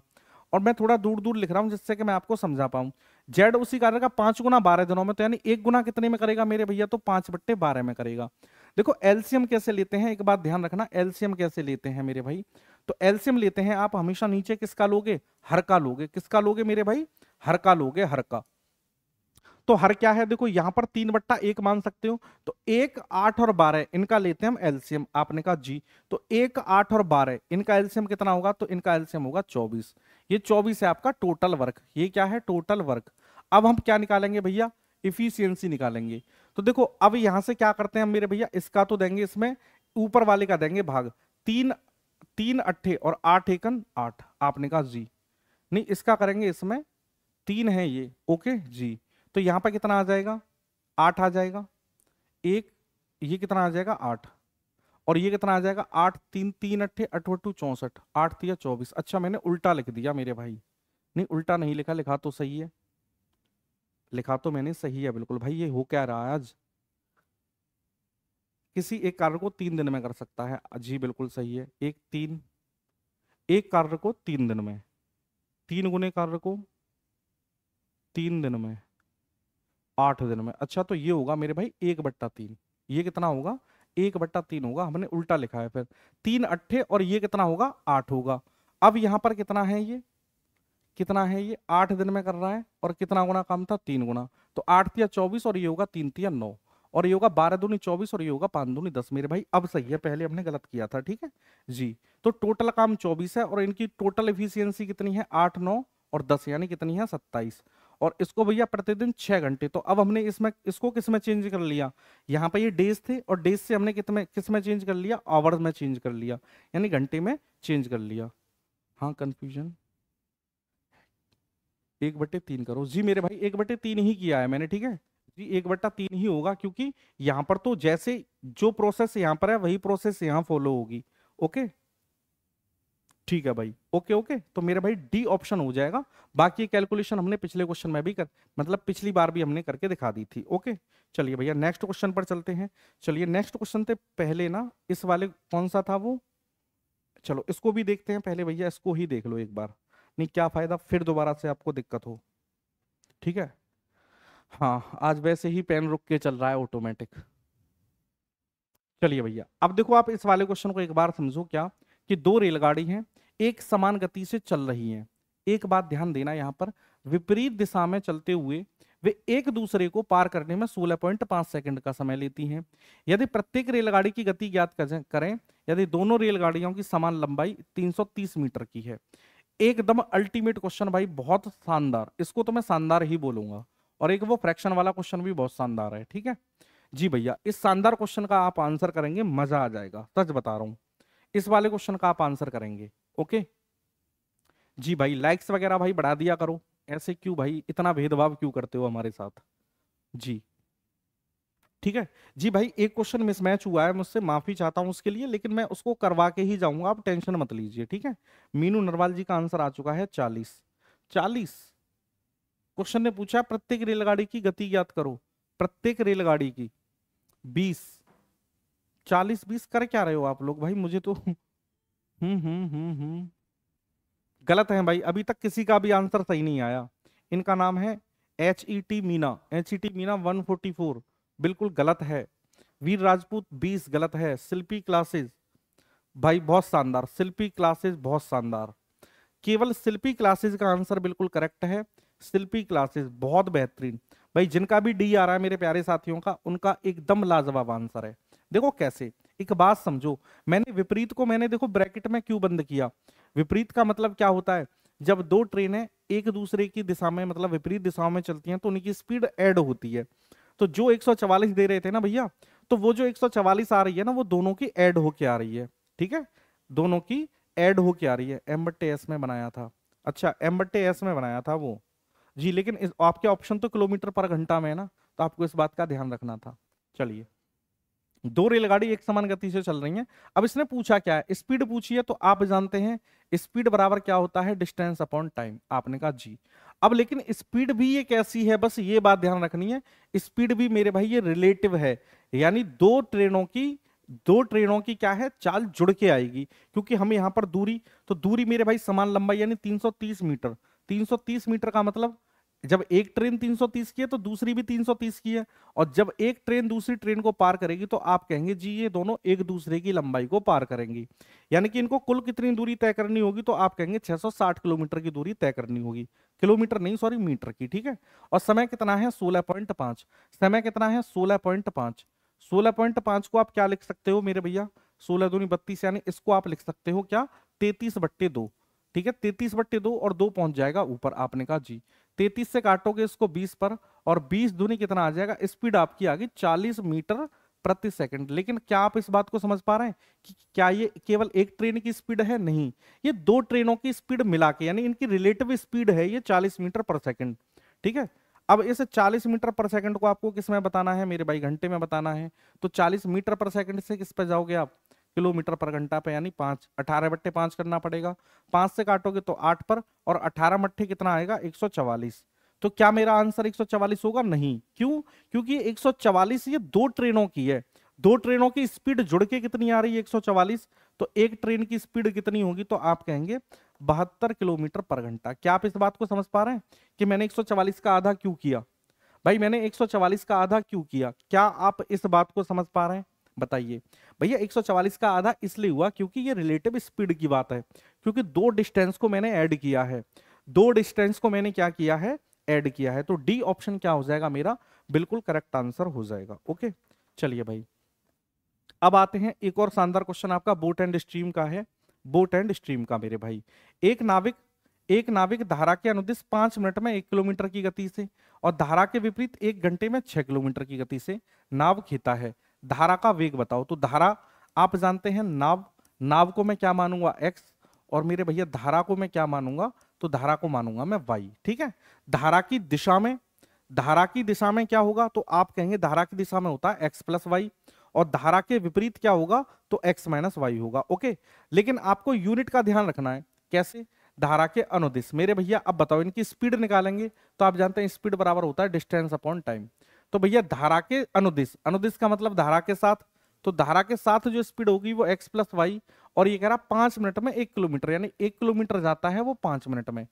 और मैं थोड़ा दूर दूर लिख रहा हूँ जिससे कि मैं आपको समझा पाऊँ। जेड उसी कार्य का 5 गुना 12 दिनों में, तो यानी 1 गुना कितने में करेगा मेरे भैया, तो 5/12 में करेगा। देखो एलसीएम कैसे लेते हैं, एक बात ध्यान रखना, एलसीएम कैसे लेते हैं मेरे भाई, तो एलसीएम लेते हैं आप हमेशा नीचे किसका लोगे, हर का लोगे, किसका लोगे मेरे भाई हर का लोगे, हर का। तो हर क्या है, देखो यहां पर 3/1 मान सकते हो, तो 1, 8 और 12 इनका लेते हैं हम एलसीएम। आपने कहा जी, तो 1, 8 और 12 इनका एलसीएम कितना होगा, तो इनका एलसीएम होगा 24। ये 24 है आपका टोटल वर्क, ये क्या है टोटल वर्क। अब हम क्या निकालेंगे भैया, इफिशियंसी निकालेंगे। तो देखो अब यहां से क्या करते हैं मेरे भैया, इसका तो देंगे, इसमें ऊपर वाले का देंगे भाग, 3, 3 अट्ठे और 8 एकन 8। आपने कहा जी, नहीं इसका करेंगे, इसमें 3 है ये, ओके जी, तो यहाँ पर कितना आ जाएगा 8 आ जाएगा, 1 ये कितना आ जाएगा 8 और ये कितना आ जाएगा 8, 3, 3 अट्ठे 8 और 2 64, 8 तिया 24। अच्छा मैंने उल्टा लिख दिया मेरे भाई, नहीं उल्टा नहीं लिखा, लिखा तो सही है, लिखा तो मैंने सही है बिल्कुल। भाई ये हो क्या रहा है आज, किसी एक कार्य को 3 दिन में कर सकता है, जी बिल्कुल सही है, 1, 3 कार्य को 3 दिन में, 3 गुने कार्य को 3 दिन में 8 दिन में। अच्छा तो ये होगा मेरे भाई 1/3, ये कितना होगा 1/3 होगा, हमने उल्टा लिखा है। फिर 3 अट्ठे और ये कितना होगा 8 होगा। अब यहाँ पर कितना है, ये कितना है, ये 8 दिन में कर रहा है और कितना गुना काम था 3 गुना, तो 8 तिया 24 और ये होगा 3 तिया 9 और ये होगा 12 दूनी 24 और ये होगा 5 दूनी 10 मेरे भाई। अब सही है, पहले हमने गलत किया था। ठीक है जी, तो टोटल काम 24 है और इनकी टोटल एफिशिएंसी कितनी है 8, 9 और 10 यानी कितनी है 27 और इसको भैया प्रतिदिन 6 घंटे। तो अब हमने इसमें इसको किस में चेंज कर लिया, यहाँ पे ये डेज थे और डेज से हमने कितने किस में चेंज कर लिया, आवर्स में चेंज कर लिया यानी घंटे में चेंज कर लिया। हाँ कंफ्यूजन 1/3 करो जी मेरे भाई, 1/3 ही किया है मैंने। ठीक है जी, 1/3 ही होगा क्योंकि यहाँ पर तो जैसे जो प्रोसेस यहाँ पर है वही प्रोसेस यहाँ फॉलो होगी। ओके ठीक है भाई, ओके ओके, तो मेरे भाई डी ऑप्शन हो जाएगा। बाकी कैलकुलेशन हमने पिछले क्वेश्चन में भी कर, मतलब पिछली बार भी हमने करके दिखा दी थी। ओके चलिए भैया नेक्स्ट क्वेश्चन पर चलते हैं। चलिए नेक्स्ट क्वेश्चन थे पहले ना, इस वाले कौन सा था वो, चलो इसको भी देखते हैं पहले भैया, इसको ही देख लो एक बार, नहीं क्या फायदा फिर दोबारा से आपको दिक्कत हो। ठीक है हाँ, आज वैसे ही पेन रुक के चल रहा है ऑटोमेटिक। चलिए भैया अब देखो आप इस वाले क्वेश्चन को एक बार समझो, क्या कि 2 रेलगाड़ी हैं, एक समान गति से चल रही हैं। एक बात ध्यान देना यहाँ पर, विपरीत दिशा में चलते हुए वे एक दूसरे को पार करने में 16.5 सेकंड का समय लेती हैं। यदि प्रत्येक रेलगाड़ी की गति ज्ञात करें, यदि दोनों रेलगाड़ियों की समान लंबाई 330 मीटर की है। एकदम अल्टीमेट क्वेश्चन भाई, बहुत शानदार, इसको तो मैं शानदार ही बोलूंगा। और एक वो फ्रैक्शन वाला क्वेश्चन भी बहुत शानदार है। ठीक है जी भैया, इस शानदार क्वेश्चन का आप आंसर करेंगे, मजा आ जाएगा, सच बता रहा हूँ, इस वाले क्वेश्चन का आप आंसर करेंगे। ओके जी भाई, लाइक्स वगैरह भाई बढ़ा दिया करो, ऐसे क्यों भाई, इतना भेदभाव क्यों करते हो हमारे साथ। जी ठीक है जी भाई, एक क्वेश्चन मिसमैच हुआ है मुझसे, माफी चाहता हूं उसके लिए, लेकिन मैं उसको करवा के ही जाऊंगा, आप टेंशन मत लीजिए ठीक है। मीनू नरवाल जी का आंसर आ चुका है 40। क्वेश्चन ने पूछा प्रत्येक रेलगाड़ी की गति ज्ञात करो, प्रत्येक रेलगाड़ी की 20, 40, 20 कर क्या रहे हो आप लोग भाई, मुझे तो गलत है भाई, अभी तक किसी का भी आंसर सही नहीं आया। इनका नाम है H E T Meena, H E T Meena 144 बिल्कुल गलत है। वीर राजपूत 20 गलत है। शिल्पी क्लासेस भाई बहुत शानदार, शिल्पी क्लासेस बहुत शानदार, केवल शिल्पी क्लासेस का आंसर बिल्कुल करेक्ट है, शिल्पी क्लासेस बहुत बेहतरीन भाई। जिनका भी डी आ रहा है मेरे प्यारे साथियों का, उनका एकदम लाजवाब आंसर है। देखो कैसे, एक बात समझो, मैंने विपरीत को मैंने देखो ब्रैकेट में क्यों बंद किया, विपरीत का मतलब क्या होता है, जब दो ट्रेनें एक दूसरे की दिशा में मतलब विपरीत दिशाओं में चलती हैं तो उनकी स्पीड ऐड होती है। तो जो 144 दे रहे थे ना भैया, तो वो जो 144 आ रही है ना, वो दोनों की ऐड होके आ रही है ठीक है, दोनों की ऐड होके आ रही है। MTS में बनाया था, अच्छा MTS में बनाया था वो जी, लेकिन आपके ऑप्शन तो किलोमीटर पर घंटा में है ना, तो आपको इस बात का ध्यान रखना था। चलिए, दो रेलगाड़ी एक समान गति से चल रही हैं। अब इसने पूछा क्या है, स्पीड पूछी है, तो आप जानते हैं स्पीड बराबर क्या होता है, डिस्टेंस अपॉन टाइम, आपने कहा जी। अब लेकिन स्पीड भी ये कैसी है, बस ये बात ध्यान रखनी है, स्पीड भी मेरे भाई ये रिलेटिव है, यानी दो ट्रेनों की क्या है चाल जुड़ के आएगी, क्योंकि हमें यहाँ पर दूरी, तो दूरी मेरे भाई समान लंबाई यानी 330 मीटर, 330 मीटर का मतलब जब एक ट्रेन 330 की है तो दूसरी भी 330 की है, और जब एक ट्रेन दूसरी ट्रेन को पार करेगी तो आप कहेंगे जी ये दोनों एक दूसरे की लंबाई को पार करेंगी, यानी कि इनको कुल कितनी दूरी तय करनी होगी, तो आप कहेंगे 660 किलोमीटर की दूरी तय करनी होगी, किलोमीटर नहीं सॉरी मीटर की ठीक है। और समय कितना है 16.5, समय कितना है 16.5, 16.5 को आप क्या लिख सकते हो मेरे भैया, 16×2 = 32 यानी इसको आप लिख सकते हो क्या 33/2 ठीक है, 33/2 और 2 पहुंच जाएगा ऊपर, आपने कहा जी। 33 से काटोगे इसको 20 पर, और 20×2 कितना आ जाएगा, स्पीड आपकी आ गई 40 मीटर प्रति सेकंड। लेकिन क्या आप इस बात को समझ पा रहे हैं कि क्या ये केवल एक ट्रेन की स्पीड है, नहीं, ये दो ट्रेनों की स्पीड मिला के यानी इनकी रिलेटिव स्पीड है ये 40 मीटर पर सेकंड ठीक है। अब इस 40 मीटर पर सेकंड को आपको किस में बताना है मेरे भाई, घंटे में बताना है, तो 40 मीटर पर सेकंड से किस पे जाओगे आप, किलोमीटर पर घंटा पे, यानी 5, 18/5 करना पड़ेगा, 5 से काटोगे तो 8 पर, और 18 कितना आएगा 144। तो क्या मेरा आंसर 144 होगा, नहीं, क्यों, क्योंकि 144 ये दो ट्रेनों की है, दो ट्रेनों की स्पीड जुड़ के कितनी आ रही है 144, तो एक ट्रेन की स्पीड कितनी होगी, तो आप कहेंगे 72 किलोमीटर पर घंटा। क्या आप इस बात को समझ पा रहे हैं कि मैंने 144 का आधा क्यों किया भाई, मैंने 144 का आधा क्यों किया, क्या आप इस बात को समझ पा रहे हैं, बताइए भैया। 144 का आधा इसलिए हुआ क्योंकि ये रिलेटिव स्पीड की बात है, क्योंकि दो डिस्टेंस को मैंने ऐड किया है, दो डिस्टेंस को मैंने क्या किया है, ऐड किया है, तो डी ऑप्शन क्या हो जाएगा मेरा, बिल्कुल करेक्ट आंसर हो जाएगा। ओके चलिए भाई, अब आते हैं एक और शानदार क्वेश्चन आपका बोट एंड स्ट्रीम का है, बोट एंड स्ट्रीम का मेरे भाई। एक नाविक धारा के अनुदिश 5 मिनट में 1 किलोमीटर की गति से और धारा के विपरीत 1 घंटे में 6 किलोमीटर की गति से नाव खींचता है, धारा का वेग बताओ। तो धारा आप जानते हैं, नाव को मैं क्या मानूंगा x, और मेरे भैया धारा को मैं क्या मानूंगा, तो धारा को मानूंगा मैं y ठीक है। धारा की दिशा में क्या होगा, तो आप कहेंगे धारा की दिशा में होता है x + y, और धारा के विपरीत क्या होगा, तो x - y होगा। ओके, लेकिन आपको यूनिट का ध्यान रखना है, कैसे, धारा के अनुदिश मेरे भैया। अब बताओ इनकी स्पीड निकालेंगे, तो आप जानते हैं स्पीड बराबर होता है डिस्टेंस अपॉन टाइम, तो भैया धारा के अनुदिश, अनुदिश का मतलब धारा के साथ, तो धारा के साथ जो स्पीड होगी वो x + y, और ये कह रहा 5 मिनट में 1 किलोमीटर, यानी 1 किलोमीटर जाता है वो 5 मिनट में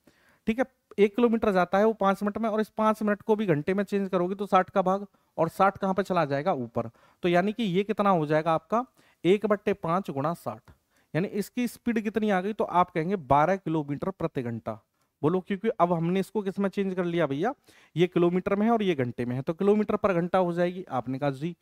ठीक है, 1 किलोमीटर जाता है वो 5 मिनट में, और इस 5 मिनट को भी घंटे में चेंज करोगे तो 60 का भाग, और 60 कहाँ पे चला जाएगा ऊपर, तो यानी कि ये कितना हो जाएगा आपका 1/5 × 60, यानी इसकी स्पीड कितनी आ गई, तो आप कहेंगे 12 किलोमीटर प्रति घंटा। बोलो, क्योंकि अब हमने इसको किसमें चेंज कर लिया भैया, ये किलोमीटर में है और ये घंटे में है, तो किलोमीटर पर घंटा हो जाएगी, आपने कहा जी।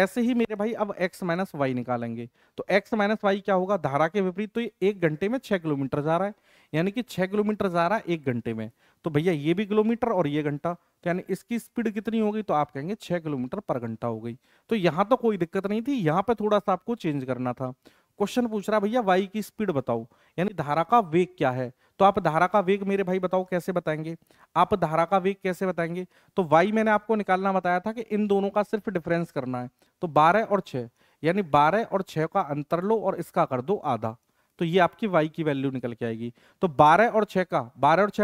ऐसे ही मेरे भाई अब x - y निकालेंगे, तो x - y क्या होगा, धारा के विपरीत, तो ये 1 घंटे में 6 किलोमीटर जा रहा है, यानी कि 6 किलोमीटर जा रहा है 1 घंटे में, तो भैया ये भी किलोमीटर और ये घंटा, तो यानी इसकी स्पीड कितनी हो गई, तो आप कहेंगे 6 किलोमीटर पर घंटा हो गई। तो यहाँ तो कोई दिक्कत नहीं थी, यहाँ पे थोड़ा सा आपको चेंज करना था, क्वेश्चन पूछ रहा भैया वाई की स्पीड बताओ, यानी धारा का वेग क्या है। तो आप धारा का वेग मेरे भाई बताओ कैसे बताएंगे, आप धारा का वेग कैसे बताएंगे। तो वाई मैंने आपको निकालना बताया था कि इन दोनों का सिर्फ डिफरेंस करना है। तो 12 और 6 यानी 12 और 6 का अंतर लो और इसका कर दो आधा, तो ये आपकी वाई की वैल्यू निकल के आएगी। तो 12 और 6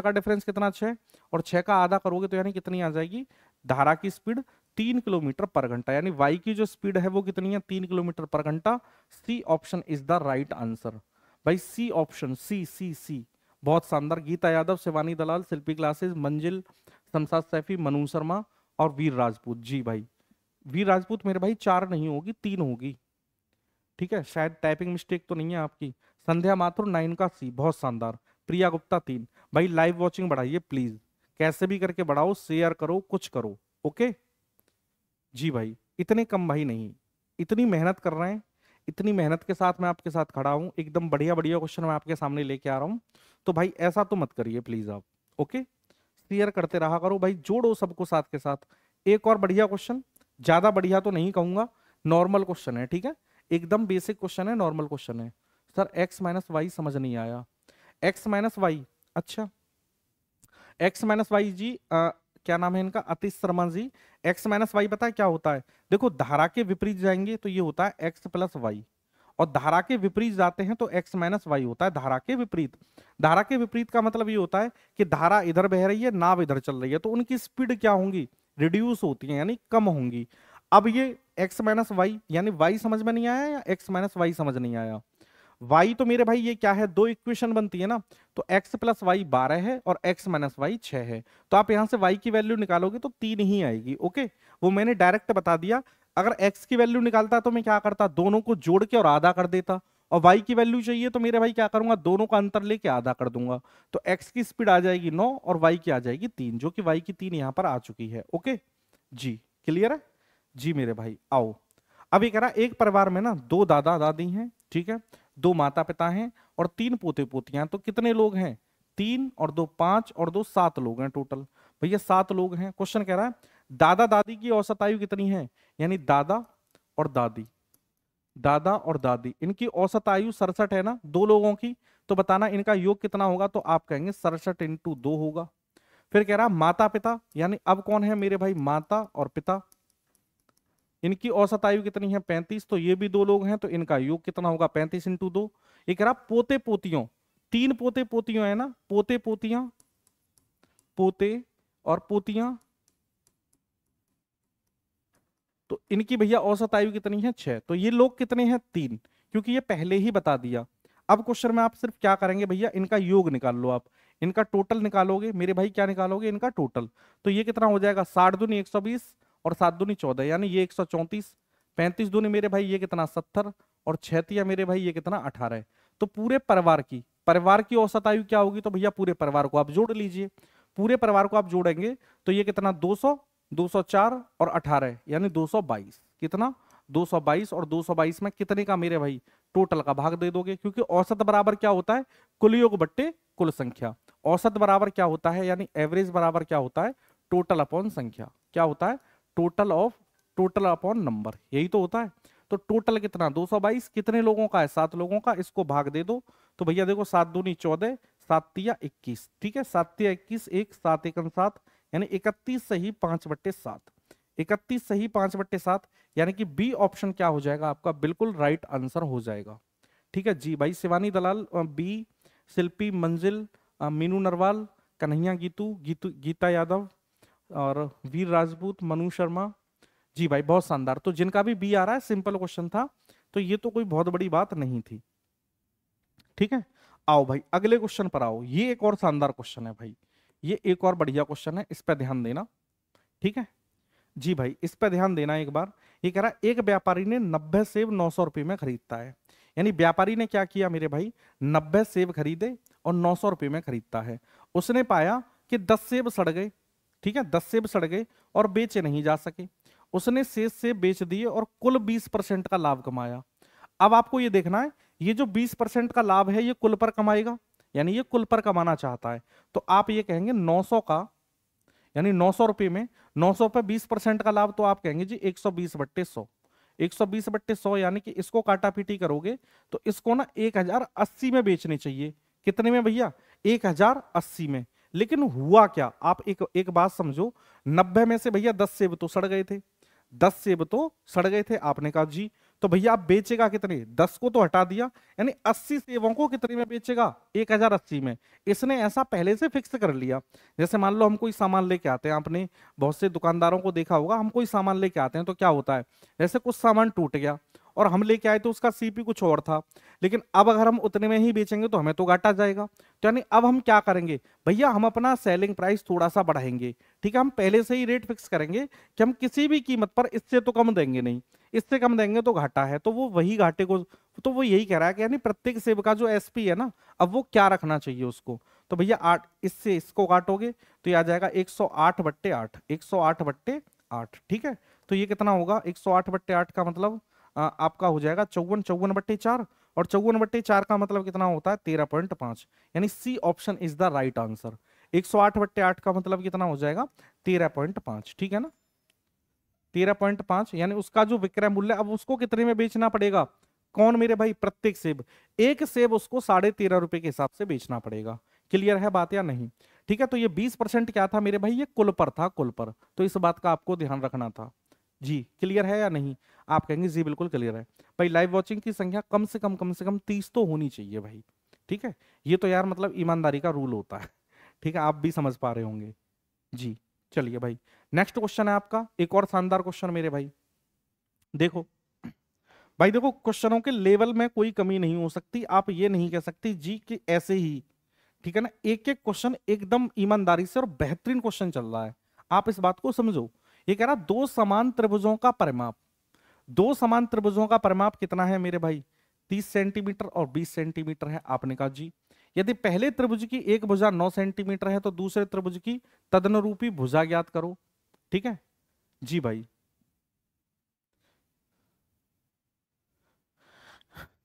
का डिफरेंस कितना, 6, और 6 का आधा करोगे तो यानी कितनी आ जाएगी धारा की स्पीड, 3 किलोमीटर पर घंटा। यानी वाई की जो स्पीड है वो कितनी है, 3 किलोमीटर पर घंटा। C option is the right answer भाई, C option, C C C, बहुत शानदार। गीता यादव, शिवानी दलाल, शिल्पी क्लासेस, मंजिल, शमशाद सैफी, मनु शर्मा और वीर राजपूत। जी भाई, वीर राजपूत मेरे भाई 4 नहीं होगी, 3 होगी, ठीक है, शायद टाइपिंग मिस्टेक तो नहीं है आपकी। संध्या माथुर 9 का सी, बहुत शानदार। प्रिया गुप्ता 3। भाई लाइव वॉचिंग बढ़ाइए प्लीज, कैसे भी करके बढ़ाओ, शेयर करो, कुछ करो, ओके जी भाई। इतने कम भाई नहीं, इतनी मेहनत कर रहे हैं, इतनी मेहनत के साथ मैं आपके साथ खड़ा हूँ, एकदम बढ़िया बढ़िया क्वेश्चन मैं आपके सामने लेके आ रहा हूँ। तो भाई ऐसा तो मत करिए प्लीज आप, ओके, शेयर करते रहा करो भाई, जोड़ो सबको साथ के साथ। एक और बढ़िया क्वेश्चन, ज्यादा बढ़िया तो नहीं कहूंगा, नॉर्मल क्वेश्चन है, ठीक है, एकदम बेसिक क्वेश्चन है, नॉर्मल क्वेश्चन है। सर एक्स माइनस वाई समझ नहीं आया, एक्स माइनस वाई, अच्छा एक्स माइनस वाई जी, क्या नाम है इनका, Atish Sharma ji. x minus Y पता है क्या होता है, देखो धारा के विपरीत जाएंगे तो ये होता है x प्लस वाई, और धारा के विपरीत जाते हैं तो x माइनस वाई होता है धारा के विपरीत। धारा के विपरीत का मतलब ये होता है कि धारा इधर बह रही है, नाव इधर चल रही है, तो उनकी स्पीड क्या होंगी, रिड्यूस होती है, यानी कम होंगी। अब ये x माइनस वाई यानी वाई समझ में नहीं आया या x माइनस वाई समझ नहीं आया। वाई तो मेरे भाई ये क्या है, 2 इक्वेशन बनती है ना, तो x प्लस वाई 12 है और x माइनस वाई 6 है, तो आप यहां से y की वैल्यू निकालोगे तो 3 ही आएगी, ओके, वो मैंने डायरेक्ट बता दिया। अगर x की वैल्यू निकालता तो मैं क्या करता, दोनों को जोड़ के और आधा कर देता, और y की वैल्यू चाहिए तो मेरे भाई क्या करूंगा, दोनों का अंतर लेके आधा कर दूंगा, तो x की स्पीड आ जाएगी 9 और y की आ जाएगी 3, जो कि y की 3 यहाँ पर आ चुकी है, ओके जी, क्लियर है जी मेरे भाई। आओ अब ये कह रहा एक परिवार में ना 2 दादा दादी हैं, ठीक है, 2 माता पिता हैं और 3 पोते पोतियां, तो कितने लोग हैं, 3 और 2 5 और 2 7 लोग हैं टोटल। भैया 7 लोग हैं। क्वेश्चन कह रहा है दादा दादी की औसत आयु कितनी है, यानी दादा और दादी इनकी औसत आयु 67 है ना, 2 लोगों की, तो बताना इनका योग कितना होगा, तो आप कहेंगे 67 × 2 होगा। फिर कह रहा माता पिता, यानी अब कौन है मेरे भाई, माता और पिता, इनकी औसत आयु कितनी है 35, तो ये भी 2 लोग हैं, तो इनका योग कितना होगा 35 × 2। ये कह रहा पोते पोतियों, 3 पोते पोतियों है ना, पोते पोतियां, पोते और पोतियां, तो इनकी भैया औसत आयु कितनी है 6, तो ये लोग कितने हैं 3, क्योंकि ये पहले ही बता दिया। अब क्वेश्चन में आप सिर्फ क्या करेंगे भैया, इनका योग निकाल लो, आप इनका टोटल निकालोगे मेरे भाई, क्या निकालोगे इनका टोटल, तो ये कितना हो जाएगा 60 दूनी 120 और 7 दूनी 14, यानी ये 134, 35 दूनी मेरे भाई ये कितना 70 और 6 तिया मेरे भाई ये कितना 18। तो पूरे परिवार की औसत आयु क्या होगी, तो भैया पूरे परिवार को आप जोड़ लीजिए, पूरे परिवार को आप जोड़ेंगे तो ये कितना 200, 204 और 18 यानी 222, कितना 222, और 222 में कितने का मेरे भाई टोटल का भाग दे दोगे, क्योंकि औसत बराबर क्या होता है, कुल योग बट्टे कुल संख्या। औसत बराबर क्या होता है, यानी एवरेज बराबर क्या होता है, टोटल अपॉन संख्या, क्या होता है टोटल अपॉन नंबर, यही तो होता है। तो टोटल कितना 222, कितने लोगों का है 7 लोगों का, इसको भाग दे दो, तो भैया देखो 7 दूनी 14, 7 तिया 21, ठीक है, 7 तिया 21, 1 7 1 7 यानी 31 सही 5/7 यानी कि बी ऑप्शन क्या हो जाएगा आपका बिल्कुल राइट आंसर हो जाएगा, ठीक है जी भाई। शिवानी दलाल बी, शिल्पी, मंजिल, मीनू नरवाल, कन्हैया, गीतू, गीता यादव और वीर राजपूत, मनु शर्मा, जी भाई बहुत शानदार। तो जिनका भी बी आ रहा है, सिंपल क्वेश्चन था, तो ये तो कोई बहुत बड़ी बात नहीं थी, ठीक है। आओ भाई अगले क्वेश्चन पर आओ, ये एक और शानदार क्वेश्चन है भाई, ये एक और बढ़िया क्वेश्चन है, इस पर ध्यान देना, ठीक है जी भाई, इस पर ध्यान देना एक बार। ये कह रहा है एक व्यापारी ने 90 सेब 900 रुपये में खरीदता है, यानी व्यापारी ने क्या किया मेरे भाई, 90 सेब खरीदे और 900 रुपये में खरीदता है। उसने पाया कि 10 सेब सड़ गए, ठीक है, 10 सेब सड़ गए और बेचे नहीं जा सके, उसने शेष सेब बेच दिए और कुल 20% का लाभ कमाया। अब आपको ये देखना है, ये जो 20% का लाभ है ये कुल पर कमाएगा, यानी ये कुल पर कमाना चाहता है, तो आप ये कहेंगे 900 का, यानी 900 रुपये में 900 पे 20% का लाभ, तो आप कहेंगे जी 120/100 120/100 यानी कि इसको काटा पीटी करोगे तो इसको ना 1080 में बेचने चाहिए। कितने में भैया? 1080 में। लेकिन हुआ क्या, आप एक बात समझो, 90 में से भैया 10 सेब तो सड़ गए थे, 10 सेब तो सड़ गए थे। आपने कहा जी, तो भैया आप बेचेगा कितने? 10 को तो हटा दिया, यानी 80 सेबों को कितने में बेचेगा? 1080 में। इसने ऐसा पहले से फिक्स कर लिया। जैसे मान लो हम कोई सामान लेके आते हैं, आपने बहुत से दुकानदारों को देखा होगा, हम कोई सामान लेके आते हैं तो क्या होता है, जैसे कुछ सामान टूट गया और हम लेके आए तो उसका सीपी कुछ और था, लेकिन अब अगर हम उतने में ही बेचेंगे तो हमें तो घाटा जाएगा। तो यानी अब हम क्या करेंगे भैया, हम अपना सेलिंग प्राइस थोड़ा सा बढ़ाएंगे। ठीक है, हम पहले से ही रेट फिक्स करेंगे कि हम किसी भी कीमत पर इससे तो कम देंगे नहीं, इससे कम देंगे तो घाटा है। तो वो वही घाटे को, तो वो यही कह रहा है कि यानी प्रत्येक सेब का जो एसपी है ना, अब वो क्या रखना चाहिए उसको। तो भैया 8 इससे इसको काटोगे तो ये आ जाएगा 108/8, 108/8। ठीक है, तो ये कितना होगा 108/8 का मतलब आपका हो जाएगा 54 54/4, और 54/4 का मतलब कितना होता है 13.5, यानी C option is the right answer. 108/8 का मतलब कितना हो जाएगा 13.5। ठीक है ना, 13.5 यानी उसका जो विक्रय मूल्य, अब उसको कितने में बेचना पड़ेगा? कौन मेरे भाई? प्रत्येक सेब, एक सेब उसको 13.5 रुपए के हिसाब से बेचना पड़ेगा। क्लियर है बात या नहीं? ठीक है, तो ये 20% क्या था मेरे भाई, ये कुल पर था, कुल पर। तो इस बात का आपको ध्यान रखना था जी। क्लियर है या नहीं? आप कहेंगे जी बिल्कुल क्लियर है। भाई लाइव वॉचिंग की संख्या कम से कम 30 तो होनी चाहिए भाई। ठीक है, ये तो यार मतलब ईमानदारी का रूल होता है। ठीक है, आप भी समझ पा रहे होंगे जी। चलिए भाई, नेक्स्ट क्वेश्चन है आपका, एक और शानदार क्वेश्चन मेरे भाई। देखो भाई, देखो क्वेश्चनों के लेवल में कोई कमी नहीं हो सकती। आप ये नहीं कह सकते जी कि ऐसे ही, ठीक है ना, एक एक क्वेश्चन एकदम ईमानदारी से और बेहतरीन क्वेश्चन चल रहा है। आप इस बात को समझो, ये कह रहा दो समान त्रिभुजों का परिमाप, दो समान त्रिभुजों का परिमाप कितना है मेरे भाई? 30 सेंटीमीटर और 20 सेंटीमीटर है। आपने कहा जी, यदि पहले त्रिभुज की एक भुजा 9 सेंटीमीटर है तो दूसरे त्रिभुज की तदनुरूपी भुजा ज्ञात करो। ठीक है जी भाई,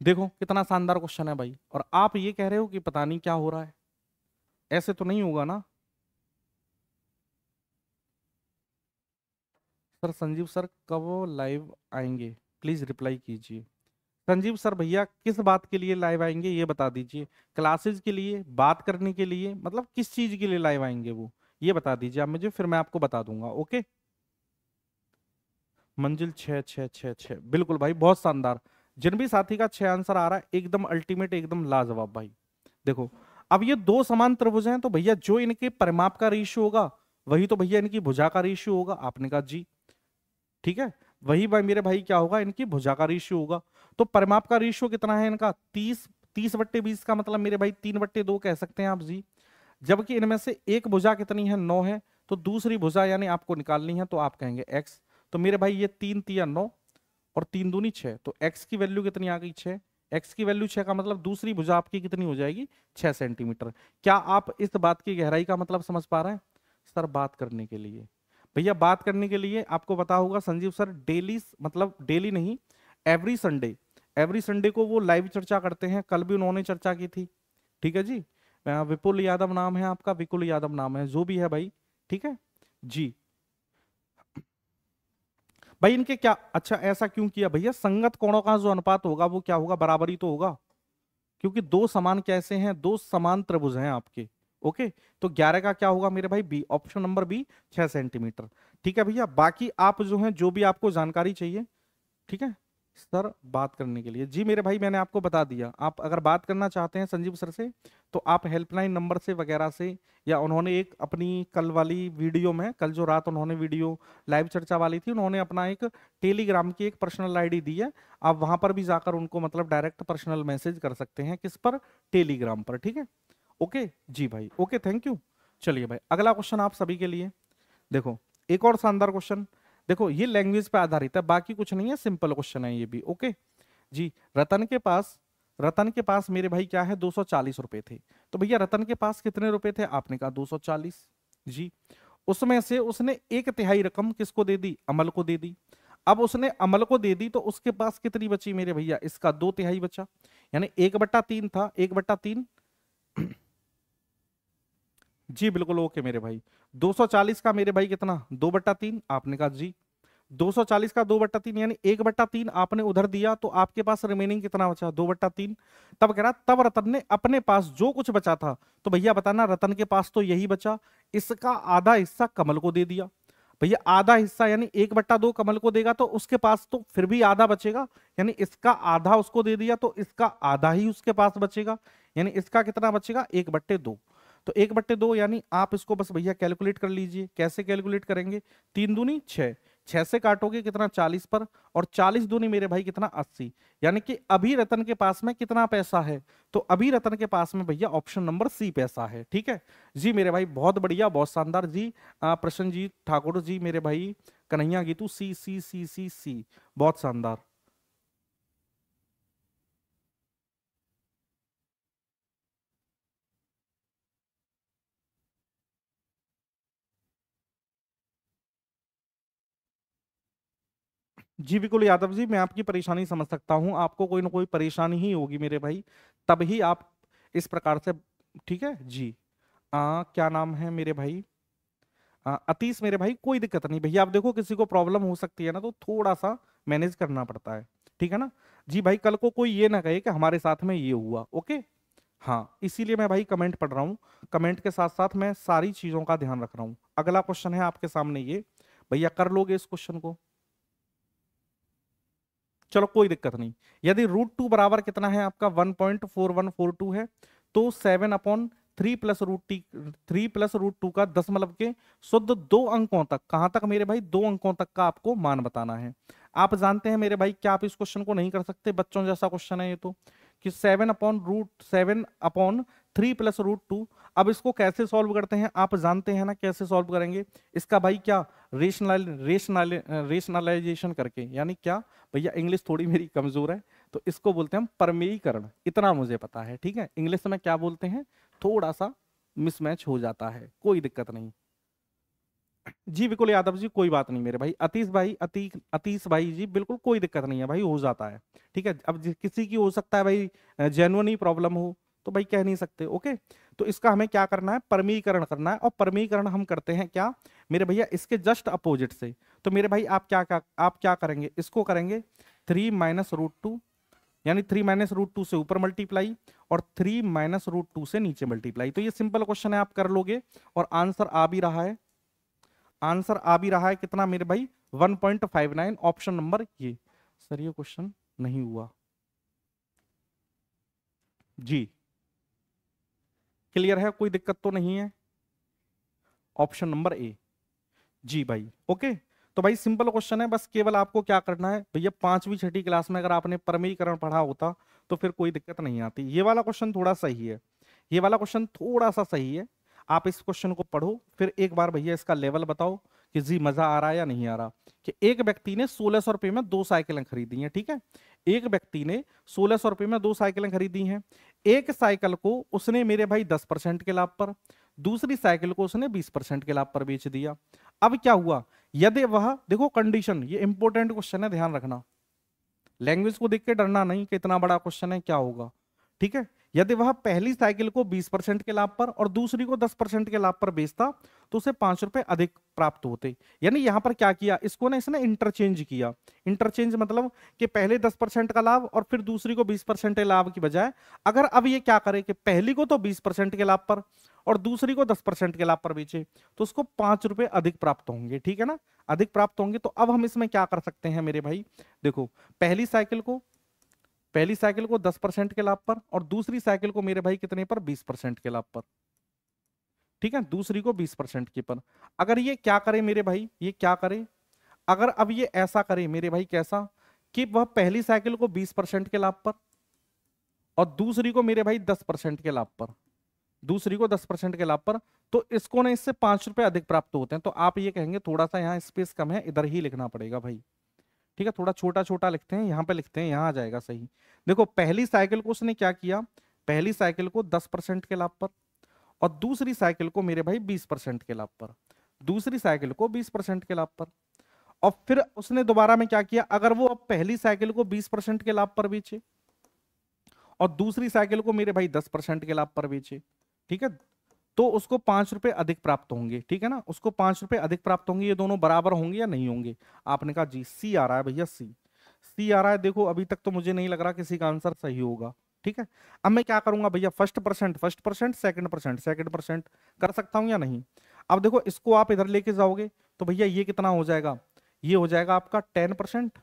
देखो कितना शानदार क्वेश्चन है भाई, और आप ये कह रहे हो कि पता नहीं क्या हो रहा है। ऐसे तो नहीं होगा ना सर? संजीव सर कब लाइव आएंगे, प्लीज रिप्लाई कीजिए। संजीव सर भैया किस बात के लिए लाइव आएंगे ये बता दीजिए। क्लासेस के लिए, बात करने के लिए, मतलब किस चीज के लिए लाइव आएंगे वो ये बता दीजिए आप मुझे, फिर मैं आपको बता दूंगा। ओके, मंजिल 6 6 6 6, बिल्कुल भाई बहुत शानदार। जिन भी साथी का 6 आंसर आ रहा है, एकदम अल्टीमेट, एकदम लाजवाब भाई। देखो अब ये दो समान त्रिभुज हैं तो भैया जो इनके परिमाप का रेशियो होगा वही तो भैया इनकी भुजा का रेशियो होगा। आपने कहा जी ठीक है, वही भाई मेरे भाई क्या होगा, इनकी भुजा का रेशियो होगा। तो परिमाप का रेशियो कितना है इनका? 30 30/20 का मतलब मेरे भाई 3/2 कह सकते हैं आप जी। जबकि इनमें से एक भुजा कितनी है? 9 है, तो दूसरी भुजा यानी आपको निकालनी है, तो आप कहेंगे x। तो मेरे भाई ये 3 तिया 9 और 3 दूनी 6, तो x की वैल्यू कितनी आ गई 6। x की वैल्यू 6 का मतलब दूसरी भुजा आपकी कितनी हो जाएगी? 6 सेंटीमीटर। क्या आप इस बात की गहराई का मतलब समझ पा रहे हैं? सर बात करने के लिए, भैया बात करने के लिए आपको पता होगा संजीव सर डेली, मतलब डेली नहीं, एवरी संडे को वो लाइव चर्चा करते हैं। कल भी उन्होंने चर्चा की थी। ठीक है जी, विपुल यादव नाम है आपका, विकुल यादव नाम है, जो भी है भाई। ठीक है जी भाई, इनके क्या, अच्छा ऐसा क्यों किया भैया? संगत कोणों का जो अनुपात होगा वो क्या होगा? बराबरी तो होगा, क्योंकि दो समान कैसे हैं? दो समान त्रिभुज हैं आपके। ओके तो 11 का क्या होगा मेरे भाई? B, option number B, 6 centimetre. ठीक है भैया, बाकी आप जो हैं, जो भी आपको जानकारी चाहिए। ठीक है सर बात करने के लिए, जी मेरे भाई मैंने आपको बता दिया। आप अगर बात करना चाहते हैं संजीव सर से तो आप हेल्पलाइन नंबर से वगैरह से, या उन्होंने एक अपनी कल वाली वीडियो में, कल जो रात उन्होंने वीडियो लाइव चर्चा वाली थी, उन्होंने अपना एक टेलीग्राम की एक पर्सनल आईडी दी है। आप वहां पर भी जाकर उनको मतलब डायरेक्ट पर्सनल मैसेज कर सकते हैं। किस पर? टेलीग्राम पर। ठीक है ओके जी भाई, ओके थैंक यू। चलिए भाई अगला क्वेश्चन आप सभी के लिए, देखो एक और शानदार क्वेश्चन। देखो ये लैंग्वेज पे आधारित है, बाकी कुछ नहीं है, सिंपल क्वेश्चन है ये भी। ओके जी, रतन के पास मेरे भाई क्या है? 240 रुपए थे। तो भैया रतन के पास कितने रुपए थे? आपने कहा 240 जी। उसमें से उसने 1/3 रकम किसको दे दी? अमल को दे दी। अब उसने अमल को दे दी तो उसके पास कितनी बची मेरे भैया? इसका 2/3 बचा, यानी 1/3 था, 1/3 जी बिल्कुल। ओके मेरे भाई, 240 का मेरे भाई कितना? 2/3। आपने कहा जी, 240 का 2/3 यानी 1/3 आपने उधर दिया तो आपके पास रिमेनिंग कितना बचा 2/3। तब कह रहा तब रतन ने अपने पास जो कुछ बचा था, तो भैया बताना रतन के पास तो यही बचा, इसका आधा हिस्सा कमल को दे दिया। भैया आधा हिस्सा यानी 1/2 कमल को देगा तो उसके पास तो फिर भी आधा बचेगा, यानी इसका आधा उसको दे दिया तो इसका आधा ही उसके पास बचेगा, यानी इसका कितना बचेगा 1/2। तो 1/2 यानी आप इसको बस भैया कैलकुलेट कर लीजिए। कैसे कैलकुलेट करेंगे, 3 दूनी 6, 6 से काटोगे कितना 40 पर, और 40 दूनी मेरे भाई कितना 80, यानी कि अभी रतन के पास में कितना पैसा है, तो अभी रतन के पास में भैया ऑप्शन नंबर C पैसा है। ठीक है जी मेरे भाई, बहुत बढ़िया, बहुत शानदार जी प्रसन्नजीत ठाकुर जी मेरे भाई, कन्हैया गीतू सी सी सी सी सी, बहुत शानदार। जी विकुल यादव जी, मैं आपकी परेशानी समझ सकता हूं, आपको कोई ना कोई परेशानी ही होगी मेरे भाई, तभी आप इस प्रकार से। ठीक है जी, क्या नाम है मेरे भाई, अतीश मेरे भाई, कोई दिक्कत नहीं भैया। आप देखो किसी को प्रॉब्लम हो सकती है ना, तो थोड़ा सा मैनेज करना पड़ता है, ठीक है ना जी भाई। कल को कोई ये ना कहे कि हमारे साथ में ये हुआ, ओके। हाँ, इसीलिए मैं भाई कमेंट पढ़ रहा हूँ, कमेंट के साथ साथ मैं सारी चीज़ों का ध्यान रख रहा हूँ। अगला क्वेश्चन है आपके सामने ये, भैया कर लोगे इस क्वेश्चन को, चलो कोई दिक्कत नहीं। यदि √2 बराबर कितना है आपका 1.4142 है, तो 7/3 + √2 का दशमलव के शुद्ध 2 अंकों तक, कहाँ तक मेरे भाई 2 अंकों तक का आपको मान बताना है। आप जानते हैं मेरे भाई, क्या आप इस क्वेश्चन को नहीं कर सकते, बच्चों जैसा क्वेश्चन है ये तो, कि 7/3 + √2। अब इसको कैसे सॉल्व करते हैं आप जानते हैं ना, कैसे सॉल्व करेंगे इसका भाई, क्या रेशनलाइजेशन करके, यानी क्या भैया इंग्लिश थोड़ी मेरी कमजोर है, तो इसको बोलते हैं हम परमेयीकरण, इतना मुझे पता है। ठीक है, इंग्लिश में क्या बोलते हैं, थोड़ा सा मिसमैच हो जाता है, कोई दिक्कत नहीं जी विकुल यादव जी, कोई बात नहीं मेरे भाई। अतीश भाई जी बिल्कुल कोई दिक्कत नहीं है भाई, हो जाता है। ठीक है, अब किसी की हो सकता है भाई जेन्युइन ही प्रॉब्लम हो, तो भाई कह नहीं सकते, ओके। तो इसका हमें क्या करना है, परमीकरण करना है, और परमीकरण हम करते हैं क्या मेरे भैया, इसके जस्ट अपोजिट से। तो मेरे भाई आप क्या करेंगे, इसको करेंगे 3 - √2, यानी 3 - √2 से ऊपर मल्टीप्लाई और 3 - √2 से नीचे मल्टीप्लाई। तो ये सिंपल क्वेश्चन है, आप कर लोगे, और आंसर आ भी रहा है, आंसर आ भी रहा है कितना मेरे भाई 1.59 ऑप्शन नंबर ये। सर ये क्वेश्चन नहीं हुआ जी, क्लियर है, कोई दिक्कत तो नहीं है, ऑप्शन नंबर ए जी भाई, ओके। तो भाई सिंपल क्वेश्चन है, बस केवल आपको क्या करना है भैया, 5वीं 6ठी क्लास में अगर आपने परमीकरण पढ़ा होता तो फिर कोई दिक्कत नहीं आती। ये वाला क्वेश्चन थोड़ा सही है, ये वाला क्वेश्चन थोड़ा सा सही है, आप इस क्वेश्चन को पढ़ो, फिर एक बार भैया इसका लेवल बताओ कि जी मजा आ रहा है या नहीं आ रहा। कि एक व्यक्ति ने 1600 रुपये में 2 साइकिलें खरीदी हैं, ठीक है, एक व्यक्ति ने 1600 रुपये में 2 साइकिलें खरीदी हैं। एक साइकिल को उसने मेरे भाई 10% के लाभ पर, दूसरी साइकिल को उसने 20% के लाभ पर बेच दिया। अब क्या हुआ, यदि वह देखो कंडीशन, ये इंपॉर्टेंट क्वेश्चन है, ध्यान रखना, लैंग्वेज को देख के डरना नहीं कि इतना बड़ा क्वेश्चन है क्या होगा। ठीक है, यदि वह पहली साइकिल को 20% के लाभ पर और दूसरी को 10% के लाभ पर बेचता तो उसे 5 रुपए अधिक प्राप्त होते। यानी यहाँ पर क्या किया इसको ना, इसने इंटरचेंज किया। इंटरचेंज मतलब कि पहले 10% का लाभ और फिर दूसरी को 20% लाभ की बजाय, अगर अब ये क्या करे कि पहली को तो 20% के लाभ पर और दूसरी को 10% के लाभ पर बेचे तो उसको 5 रुपए अधिक प्राप्त होंगे। ठीक है ना, अधिक प्राप्त होंगे। तो अब हम इसमें क्या कर सकते हैं मेरे भाई, देखो पहली साइकिल को 10% के लाभ पर और दूसरी साइकिल को मेरे भाई कितने पर 20% के लाभ पर। ठीक है, दूसरी को 20% के पर। अगर ये क्या करे मेरे भाई, ये क्या करे, अगर अब ये ऐसा करे मेरे भाई, कैसा कि वह पहली साइकिल को 20% के लाभ पर और दूसरी को मेरे भाई 10% के लाभ पर, दूसरी को 10% के लाभ पर, तो इसको ना इससे 5 रुपए अधिक प्राप्त होते हैं। तो आप ये कहेंगे थोड़ा सा यहाँ स्पेस कम है, इधर ही लिखना पड़ेगा भाई। ठीक है, थोड़ा छोटा छोटा लिखते हैं, यहाँ पे लिखते हैं, यहाँ आ जाएगा सही। देखो पहली साइकिल को उसने क्या किया, पहली साइकिल को 10% के लाभ पर और दूसरी साइकिल को मेरे भाई 20% के लाभ पर, दूसरी साइकिल को 20% के लाभ पर, और फिर उसने दोबारा में क्या किया, अगर वो अब पहली साइकिल को 20% के लाभ पर बेचे और दूसरी साइकिल को मेरे भाई 10% के लाभ पर बेचे, ठीक है, तो उसको 5 रुपए अधिक प्राप्त होंगे। ठीक है ना, उसको 5 रुपए अधिक प्राप्त होंगे। ये दोनों बराबर होंगे या नहीं होंगे? आपने कहा जी सी आ रहा है भैया, सी आ रहा है। देखो अभी तक तो मुझे नहीं लग रहा किसी का आंसर सही होगा। ठीक है, अब मैं क्या करूंगा भैया, फर्स्ट परसेंट सेकंड परसेंट कर सकता हूं या नहीं? अब देखो इसको आप इधर लेके जाओगे तो भैया ये कितना हो जाएगा, ये हो जाएगा आपका 10%।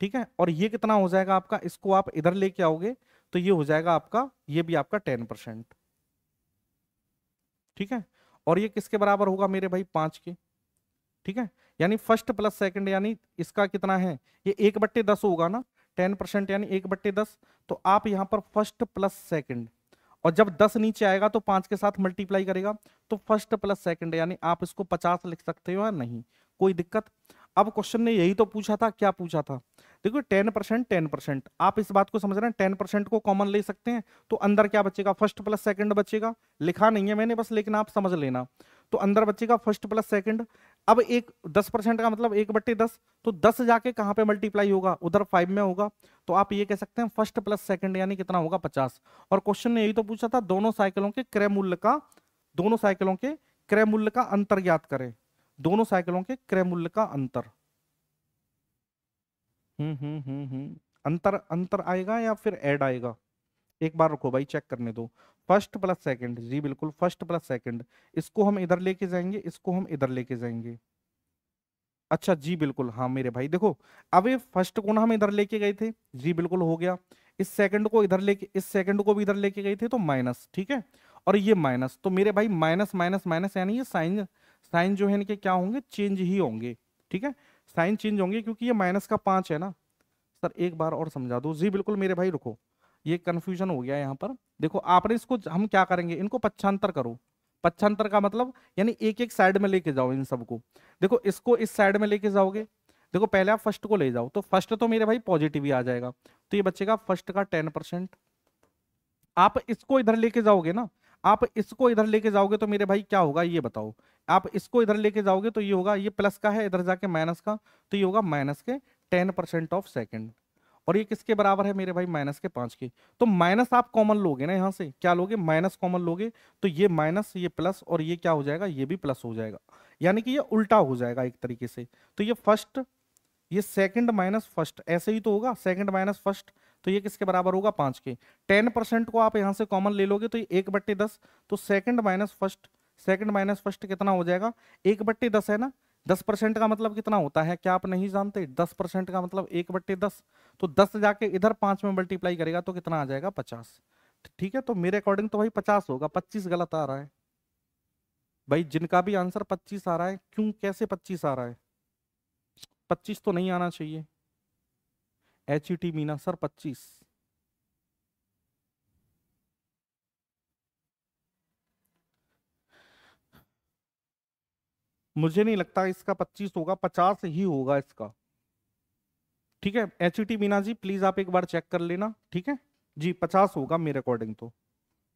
ठीक है, और ये कितना हो जाएगा आपका, इसको आप इधर लेके आओगे तो ये हो जाएगा आपका, ये भी आपका 10%। ठीक है, और ये किसके बराबर होगा मेरे भाई, 5 के। ठीक है, यानी फर्स्ट प्लस सेकंड यानी इसका कितना है, ये 1/10 होगा ना, 10% यानी 1/10। तो आप यहां पर फर्स्ट प्लस सेकंड, और जब 10 नीचे आएगा तो 5 के साथ मल्टीप्लाई करेगा, तो फर्स्ट प्लस सेकंड यानी आप इसको 50 लिख सकते हो या नहीं, कोई दिक्कत। अब क्वेश्चन ने यही तो पूछा था, क्या पूछा था? देखो 10%, आप इस बात को समझ रहे हैं, 10% को कॉमन ले सकते हैं तो अंदर क्या बचेगा, फर्स्ट प्लस सेकंड बचेगा। लिखा नहीं है मैंने बस, लेकिन आप समझ लेना। तो अंदर बचेगा फर्स्ट प्लस सेकंड। अब 10% का मतलब 1/10, तो 10 जाके कहाँ पे मल्टीप्लाई होगा, उधर 5 में होगा। तो आप ये कह सकते हैं फर्स्ट प्लस सेकंड यानी कितना होगा, 50। और क्वेश्चन ने यही तो पूछा था, दोनों साइकिलों के क्रय मूल्य का अंतर ज्ञात करें, दोनों साइकिलों के क्रय मूल्य का अंतर। अंतर आएगा या फिर ऐड आएगा, एक बार रुको भाई चेक करने दो। फर्स्ट प्लस सेकंड, जी बिल्कुल फर्स्ट प्लस सेकंड, इसको हम इधर लेके जाएंगे, इसको हम इधर लेके जाएंगे। अच्छा जी बिल्कुल, हाँ मेरे भाई देखो, अब ये फर्स्ट को ना हम इधर लेके गए थे, जी बिल्कुल हो गया। इस सेकंड को इधर लेके, इस सेकंड को भी इधर लेके गए थे तो माइनस। ठीक है, और ये माइनस, तो मेरे भाई माइनस माइनस माइनस यानी ये साइन जो है इनके क्या होंगे, चेंज ही होंगे। ठीक है, साइन चेंज होंगे क्योंकि ये माइनस का 5 है ना। सर एक बार और समझा दो। जी बिल्कुल मेरे भाई रुको, ये कंफ्यूजन हो गया यहाँ पर। देखो आपने इसको, हम क्या करेंगे, इनको पक्षांतर करो। पक्षांतर का मतलब यानी एक एक साइड में लेके जाओ इन सबको। देखो इसको इस साइड में लेके जाओगे, देखो पहले आप फर्स्ट को ले जाओ तो फर्स्ट तो मेरे भाई पॉजिटिव ही आ जाएगा, तो ये बचेगा फर्स्ट का 10%। आप इसको इधर लेके जाओगे ना, आप इसको इधर लेके जाओगे तो मेरे भाई क्या होगा ये बताओ। आप इसको इधर लेके जाओगे तो ये होगा, ये प्लस का है इधर जाके माइनस का, तो ये होगा माइनस के 10% ऑफ सेकेंड। और ये किसके बराबर है मेरे भाई, माइनस के 5 के। तो माइनस आप कॉमन लोगे ना, यहाँ से क्या लोगे, माइनस कॉमन लोगे, तो ये माइनस, ये प्लस, और ये क्या हो जाएगा, ये भी प्लस हो जाएगा, यानी कि ये उल्टा हो जाएगा एक तरीके से। तो ये फर्स्ट, ये सेकंड माइनस फर्स्ट, ऐसे ही तो होगा, सेकंड माइनस फर्स्ट, तो ये किसके बराबर होगा, 5 के। 10% को आप यहाँ से कॉमन ले लोगे तो ये 1/10, तो सेकंड माइनस फर्स्ट कितना हो जाएगा, 1/10 है ना। 10% का मतलब कितना होता है क्या आप नहीं जानते, 10% का मतलब 1/10, तो 10 जाके इधर 5 में मल्टीप्लाई करेगा तो कितना आ जाएगा, 50। ठीक है, तो मेरे अकॉर्डिंग तो भाई 50 होगा, 25 गलत आ रहा है भाई। जिनका भी आंसर 25 आ रहा है, क्यों, कैसे 25 आ रहा है, 25 तो नहीं आना चाहिए। HET मीना सर 25, मुझे नहीं लगता इसका 25 होगा, 50 ही होगा इसका। ठीक है HET मीना जी प्लीज आप एक बार चेक कर लेना। ठीक है जी, 50 होगा मेरे अकॉर्डिंग तो।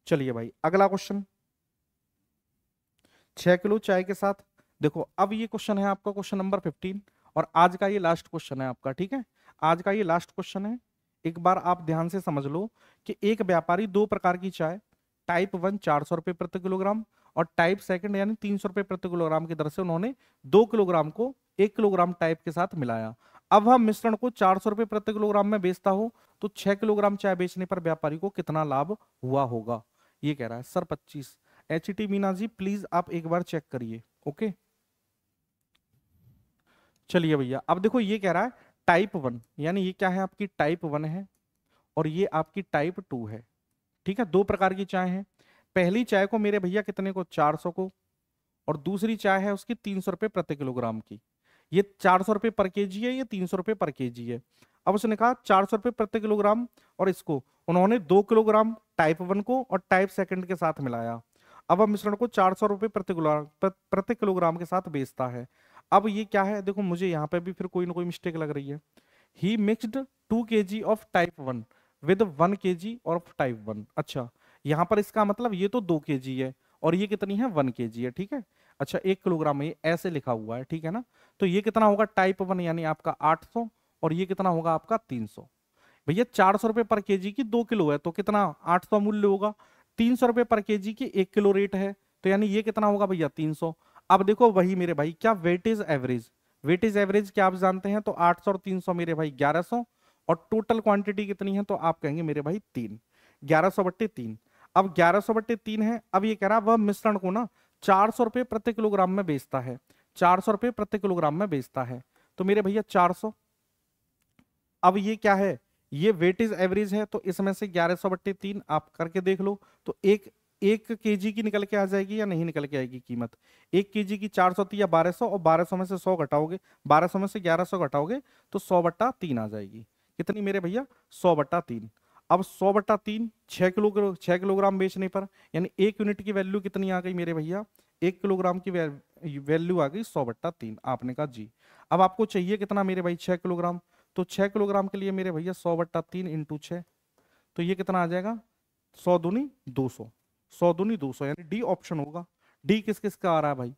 चलिए भाई अगला क्वेश्चन, 6 किलो चाय के साथ। देखो अब ये क्वेश्चन है आपका, क्वेश्चन नंबर 15, और आज का ये लास्ट क्वेश्चन है आपका। ठीक है, आज का ये लास्ट क्वेश्चन है, एक बार आप ध्यान से समझ लो कि एक व्यापारी 2 प्रकार की चाय, टाइप 1 400 रुपये प्रति किलोग्राम और टाइप 2 यानी 300 रुपये प्रति किलोग्राम की दर से उन्होंने 2 किलोग्राम को 1 किलोग्राम टाइप के साथ मिलाया। अब हम मिश्रण को 400 रुपये प्रति किलोग्राम में बेचता हो तो 6 किलोग्राम चाय बेचने पर व्यापारी को कितना लाभ हुआ होगा, ये कह रहा है sir 25। HET Meena ji please आप एक बार चेक करिए। ओके चलिए भैया, अब देखो ये कह रहा है टाइप 1 यानी ये क्या है आपकी टाइप 1 है और ये आपकी टाइप 2 है। ठीक है, 2 प्रकार की चाय है। पहली चाय को मेरे भैया कितने को, 400 को, और दूसरी चाय है उसकी 300 रुपये प्रति किलोग्राम की। ये 400 रुपये पर केजी है, ये 300 रुपये पर केजी है। अब उसने कहा 400 रुपये प्रति किलोग्राम, और इसको उन्होंने 2 किलोग्राम टाइप 1 को और टाइप 2 के साथ मिलाया। अब हम मिश्रण को 400 रुपये प्रति किलोग्राम के साथ बेचता है। अब ये क्या है, देखो मुझे यहाँ पे भी फिर कोई ना कोई मिस्टेक लग रही है। He mixed 2 kg of type 1 with 1 kg of type 1। अच्छा यहाँ पर इसका मतलब ये तो 2 kg है और ये कितनी है, 1 kg है। ठीक है, अच्छा 1 किलोग्राम में ऐसे लिखा हुआ है। ठीक है ना, तो ये कितना होगा टाइप 1 यानी आपका 800 और ये कितना होगा आपका 300। भैया 400 रुपये पर केजी की 2 किलो है तो कितना 800 मूल्य होगा। 300 रुपए पर केजी की 1 किलो रेट है, तो यानी ये कितना होगा भैया 300। अब देखो वही मेरे भाई क्या वेटेज एवरेज, वेटेज एवरेज क्या आप जानते हैं, तो 800 और 300 मेरे भाई 1100 और टोटल क्वांटिटी कितनी है तो आप कहेंगे मेरे भाई 3, 1100 बट्टे 3। अब 1100 बट्टे 3 है। अब ये कह रहा वह मिश्रण को ना 400 रुपये प्रति किलोग्राम में बेचता है, 400 रुपये प्रति किलोग्राम में बेचता है, तो मेरे भैया 400। अब ये क्या है, ये वेटेज एवरेज है, तो इसमें से 1100 बट्टे 3 आप करके देख लो, तो एक केजी की निकल के आ जाएगी या नहीं निकल के आएगी कीमत। एक केजी की 400 थी या 1200, और 1200 में से 100 घटाओगे, 1200 में से 1100 घटाओगे तो 100 बट्टा 3 आ जाएगी। कितनी मेरे भैया 100 बट्टा 3। अब 100 बट्टा 3 6 किलोग्राम बेचने पर, यानी एक यूनिट की वैल्यू कितनी आ गई मेरे भैया, 1 किलोग्राम की वैल्यू आ गई 100 बट्टा 3। आपने कहा जी। अब आपको चाहिए कितना मेरे भाई 6 किलोग्राम, तो 6 किलोग्राम के लिए मेरे भैया 100 बट्टा 3 × 6, तो ये कितना आ जाएगा 100 दूनी 200, 100 दूनी 200, यानी डी ऑप्शन होगा। डी किस किस का आ रहा है भाई,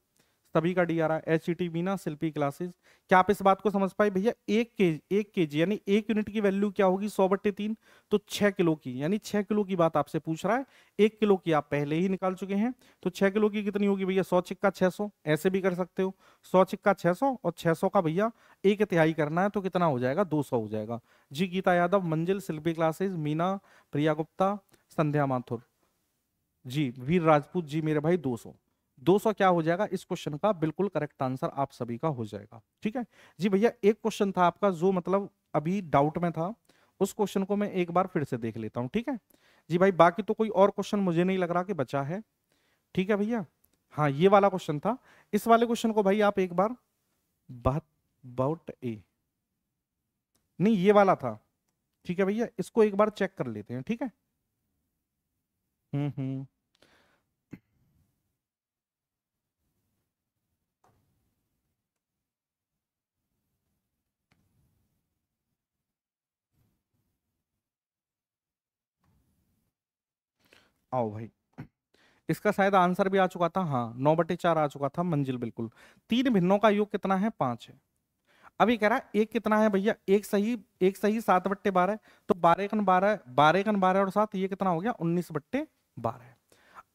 सभी का डी आ रहा है। HET Meena, Shilpi classes. क्या आप इस बात को समझ पाए भैया, एक केजी यानी एक यूनिट की वैल्यू क्या होगी 100 बट्टे 3, तो 6 किलो की, यानी 6 किलो की बात आपसे पूछ रहा है। 1 किलो की आप पहले ही निकाल चुके हैं, तो 6 किलो की कितनी होगी भैया 100 छिक्का 600, ऐसे भी कर सकते हो 100 छिक्का 600, और 600 का भैया 1/3 करना है तो कितना हो जाएगा 200 हो जाएगा जी। गीता यादव, मंजिल, शिल्पी क्लासेस, मीना, प्रिया गुप्ता, संध्या माथुर जी, वीर राजपूत जी मेरे भाई 200 क्या हो जाएगा इस क्वेश्चन का बिल्कुल करेक्ट आंसर आप सभी का हो जाएगा। ठीक है जी भैया, एक क्वेश्चन था आपका जो मतलब अभी डाउट में था, उस क्वेश्चन को मैं एक बार फिर से देख लेता हूं। ठीक है जी भाई, बाकी तो कोई और क्वेश्चन मुझे नहीं लग रहा कि बचा है। ठीक है भैया, हाँ ये वाला क्वेश्चन था। इस वाले क्वेश्चन को भाई आप एक बार ये वाला था। ठीक है भैया, इसको एक बार चेक कर लेते हैं। ठीक है, आओ भाई, इसका शायद आंसर भी आ चुका था। हाँ 9/4 आ चुका था मंजिल, बिल्कुल। 3 भिन्नों का योग कितना है 5 है। अब ये कह रहा है एक कितना है भैया, एक सही 7/12, तो 12 × 12 और 7, ये कितना हो गया 19/12।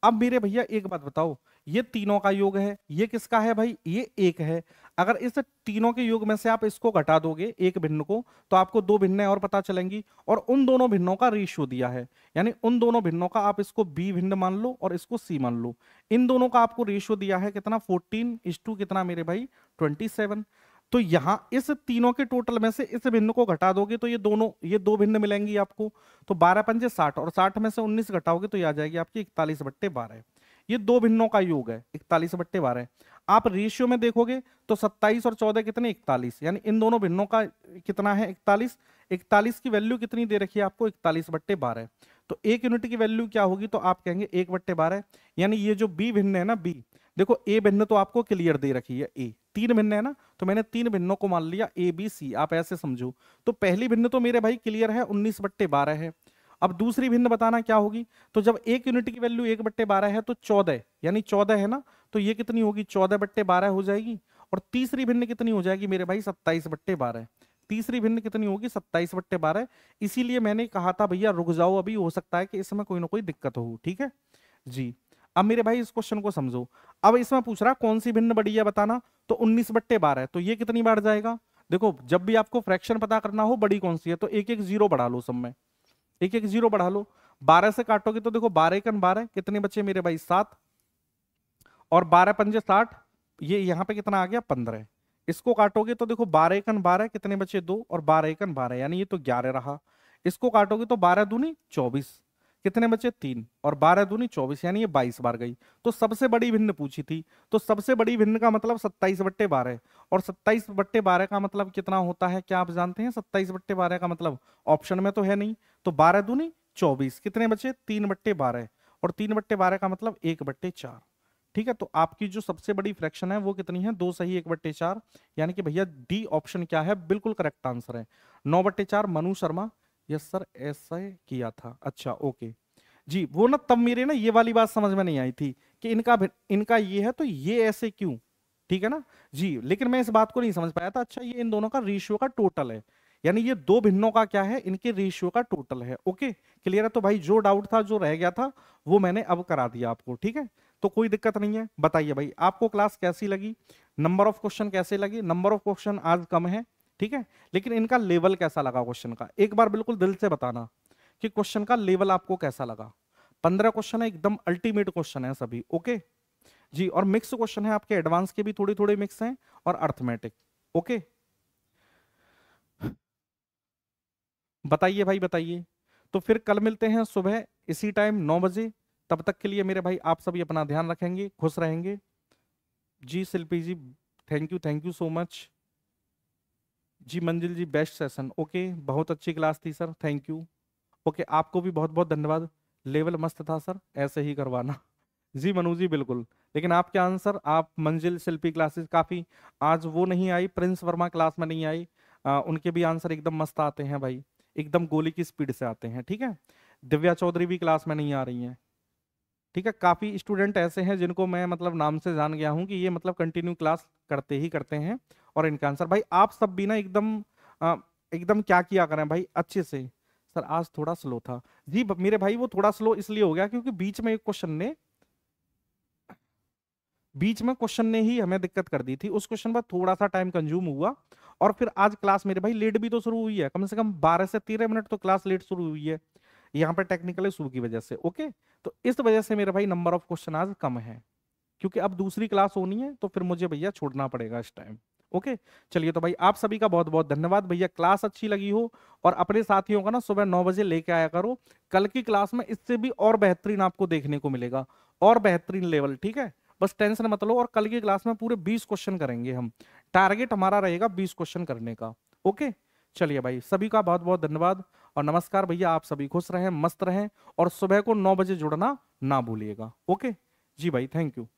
अब मेरे भैया एक बात बताओ, ये तीनों का योग है, ये किसका है भाई, ये 1 है। अगर इस तीनों के योग में से आप इसको घटा दोगे 1 भिन्न को, तो आपको 2 भिन्न और पता चलेंगी, और उन दोनों भिन्नों का रेशियो दिया है, यानी उन दोनों भिन्नों का आप इसको B भिन्न मान लो और इसको C मान लो। इन दोनों का आपको रेशियो दिया है कितना 14:2 कितना मेरे भाई 27। तो यहाँ इस तीनों के टोटल में से इस भिन्न को घटा दोगे तो ये दो भिन्न मिलेंगी आपको। तो 12 × 5 = 60 और 60 में से 19 घटाओगे तो ये आ जाएगी आपकी 41/12। ये 2 भिन्नों का योग है 41/12। आप रेशियो में देखोगे तो 27 और 14 कितने 41, यानी इन दोनों भिन्नों का कितना है 41। 41 की वैल्यू कितनी दे रखी है आपको 41/12, तो 1 यूनिट की वैल्यू क्या होगी तो आप कहेंगे 1/12। यानी ये जो बी भिन्न है ना, बी देखो, ए भिन्न तो आपको क्लियर दे रखी है, ए 3 भिन्न है ना, तो मैंने 3 भिन्नों को मान लिया ए बी सी, आप ऐसे समझो। तो पहली भिन्न तो मेरे भाई क्लियर है 19/12 है। अब दूसरी भिन्न बताना क्या होगी, तो जब 1 यूनिट की वैल्यू 1/12 है तो 14, यानी 14 है ना, तो ये कितनी होगी 14/12 हो जाएगी। और तीसरी भिन्न कितनी हो जाएगी मेरे भाई 27/12। तीसरी भिन्न कितनी होगी 27/12। इसीलिए मैंने कहा था भैया रुक जाओ, अभी हो सकता है कि इसमें कोई ना कोई दिक्कत हो। ठीक है जी, अब मेरे भाई इस क्वेश्चन को समझो। अब इसमें पूछ रहा कौन सी भिन्न बड़ी है बताना, तो 19/12, तो ये कितनी बार जाएगा। देखो जब भी आपको फ्रैक्शन पता करना हो बड़ी कौन सी है, तो 1-1-0 बढ़ा लो, सब में 1-1-0 बढ़ा लो। 12 से काटोगे तो देखो 12 × 12 कितने बचे मेरे भाई 7, और 12 × 5 = 60, ये यहाँ पे कितना आ गया 15। इसको काटोगे तो देखो 12 × 12 कितने बचे 2, और 12 × 12 यानी ये तो 11 रहा। इसको काटोगे तो 12 दूनी 24 कितने बचे 3, और 12 दूनी 24 यानी ये 22 बार गई। तो सबसे बड़ी भिन्न पूछी थी, तो सबसे बड़ी भिन्न का मतलब 27/12, और 27/12 का मतलब कितना होता है क्या आप जानते हैं। 27/12 का मतलब ऑप्शन में तो है नहीं, तो 12 दूनी 24 कितने बचे 3/12, और 3/12 का मतलब 1/4। ठीक है, तो आपकी जो सबसे बड़ी फ्रैक्शन है वो कितनी है 2 सही 1/4, यानी कि भैया डी ऑप्शन क्या है बिल्कुल करेक्ट आंसर है 9/4। मनु शर्मा, यस सर ऐसा किया था, अच्छा ओके जी। वो ना तब मेरे ना ये वाली बात समझ में नहीं आई थी कि इनका ये है तो ये ऐसे क्यों, ठीक है ना जी, लेकिन मैं इस बात को नहीं समझ पाया था। अच्छा ये इन दोनों का रेशियो का टोटल है, यानी ये दो भिन्नों का क्या है, इनके रेशियो का टोटल है। ओके, क्लियर है? तो भाई जो डाउट था, जो रह गया था, वो मैंने अब करा दिया आपको, ठीक है? तो कोई दिक्कत नहीं है। बताइए भाई आपको क्लास कैसी लगी, नंबर ऑफ क्वेश्चन कैसे लगे? नंबर ऑफ क्वेश्चन आज कम है, ठीक है, लेकिन इनका लेवल कैसा लगा क्वेश्चन का, एक बार बिल्कुल दिल से बताना कि क्वेश्चन का लेवल आपको कैसा लगा। 15 क्वेश्चन है, एकदम अल्टीमेट क्वेश्चन है सभी। ओके जी, और मिक्स क्वेश्चन है आपके, एडवांस के भी थोड़े थोड़े मिक्स हैं और अर्थमेटिक। ओके बताइए भाई, बताइए। तो फिर कल मिलते हैं सुबह इसी टाइम 9 बजे। तब तक के लिए मेरे भाई आप सभी अपना ध्यान रखेंगे, खुश रहेंगे। जी Shilpi ji, thank you so much. जी मंजिल जी, बेस्ट सेशन। ओके, बहुत अच्छी क्लास थी सर, थैंक यू। ओके, आपको भी बहुत बहुत धन्यवाद। लेवल मस्त था सर, ऐसे ही करवाना। जी मनु जी, बिल्कुल। लेकिन आपके आंसर, आप मंजिल, शिल्पी क्लासेस काफ़ी, आज वो नहीं आई, प्रिंस वर्मा क्लास में नहीं आई, उनके भी आंसर एकदम मस्त आते हैं भाई, एकदम गोली की स्पीड से आते हैं, ठीक है। दिव्या चौधरी भी क्लास में नहीं आ रही हैं, ठीक है। काफ़ी स्टूडेंट ऐसे हैं जिनको मैं मतलब नाम से जान गया हूँ कि ये मतलब कंटिन्यू क्लास करते ही करते हैं, और इनका आंसर भाई आप सब भी ना एकदम क्या किया करें भाई अच्छे से। सर आज थोड़ा स्लो था जी मेरे भाई, वो थोड़ा स्लो इसलिए हो गया क्योंकि बीच में क्वेश्चन ने ही हमें दिक्कत कर दी थी, उस क्वेश्चन पर थोड़ा सा टाइम कंज्यूम हुआ। और फिर आज क्लास मेरे भाई लेट भी तो शुरू हुई है, कम से कम 12 से 13 मिनट तो क्लास लेट शुरू हुई है, यहाँ पे टेक्निकल इशू की वजह से। ओके, तो इस वजह से मेरे भाई नंबर ऑफ क्वेश्चन आज कम है, क्योंकि अब दूसरी क्लास होनी है तो फिर मुझे भैया छोड़ना पड़ेगा इस टाइम। ओके चलिए, तो भाई आप सभी का बहुत बहुत धन्यवाद। भैया क्लास अच्छी लगी हो और अपने साथियों का ना सुबह 9 बजे लेके आया करो, कल की क्लास में इससे भी और बेहतरीन आपको देखने को मिलेगा, और बेहतरीन लेवल, ठीक है। बस टेंशन मत लो, और कल की क्लास में पूरे 20 क्वेश्चन करेंगे हम, टारगेट हमारा रहेगा 20 क्वेश्चन करने का। ओके चलिए भाई, सभी का बहुत बहुत धन्यवाद और नमस्कार भैया। आप सभी खुश रहें, मस्त रहें, और सुबह को 9 बजे जुड़ना ना भूलिएगा। ओके जी भाई, थैंक यू।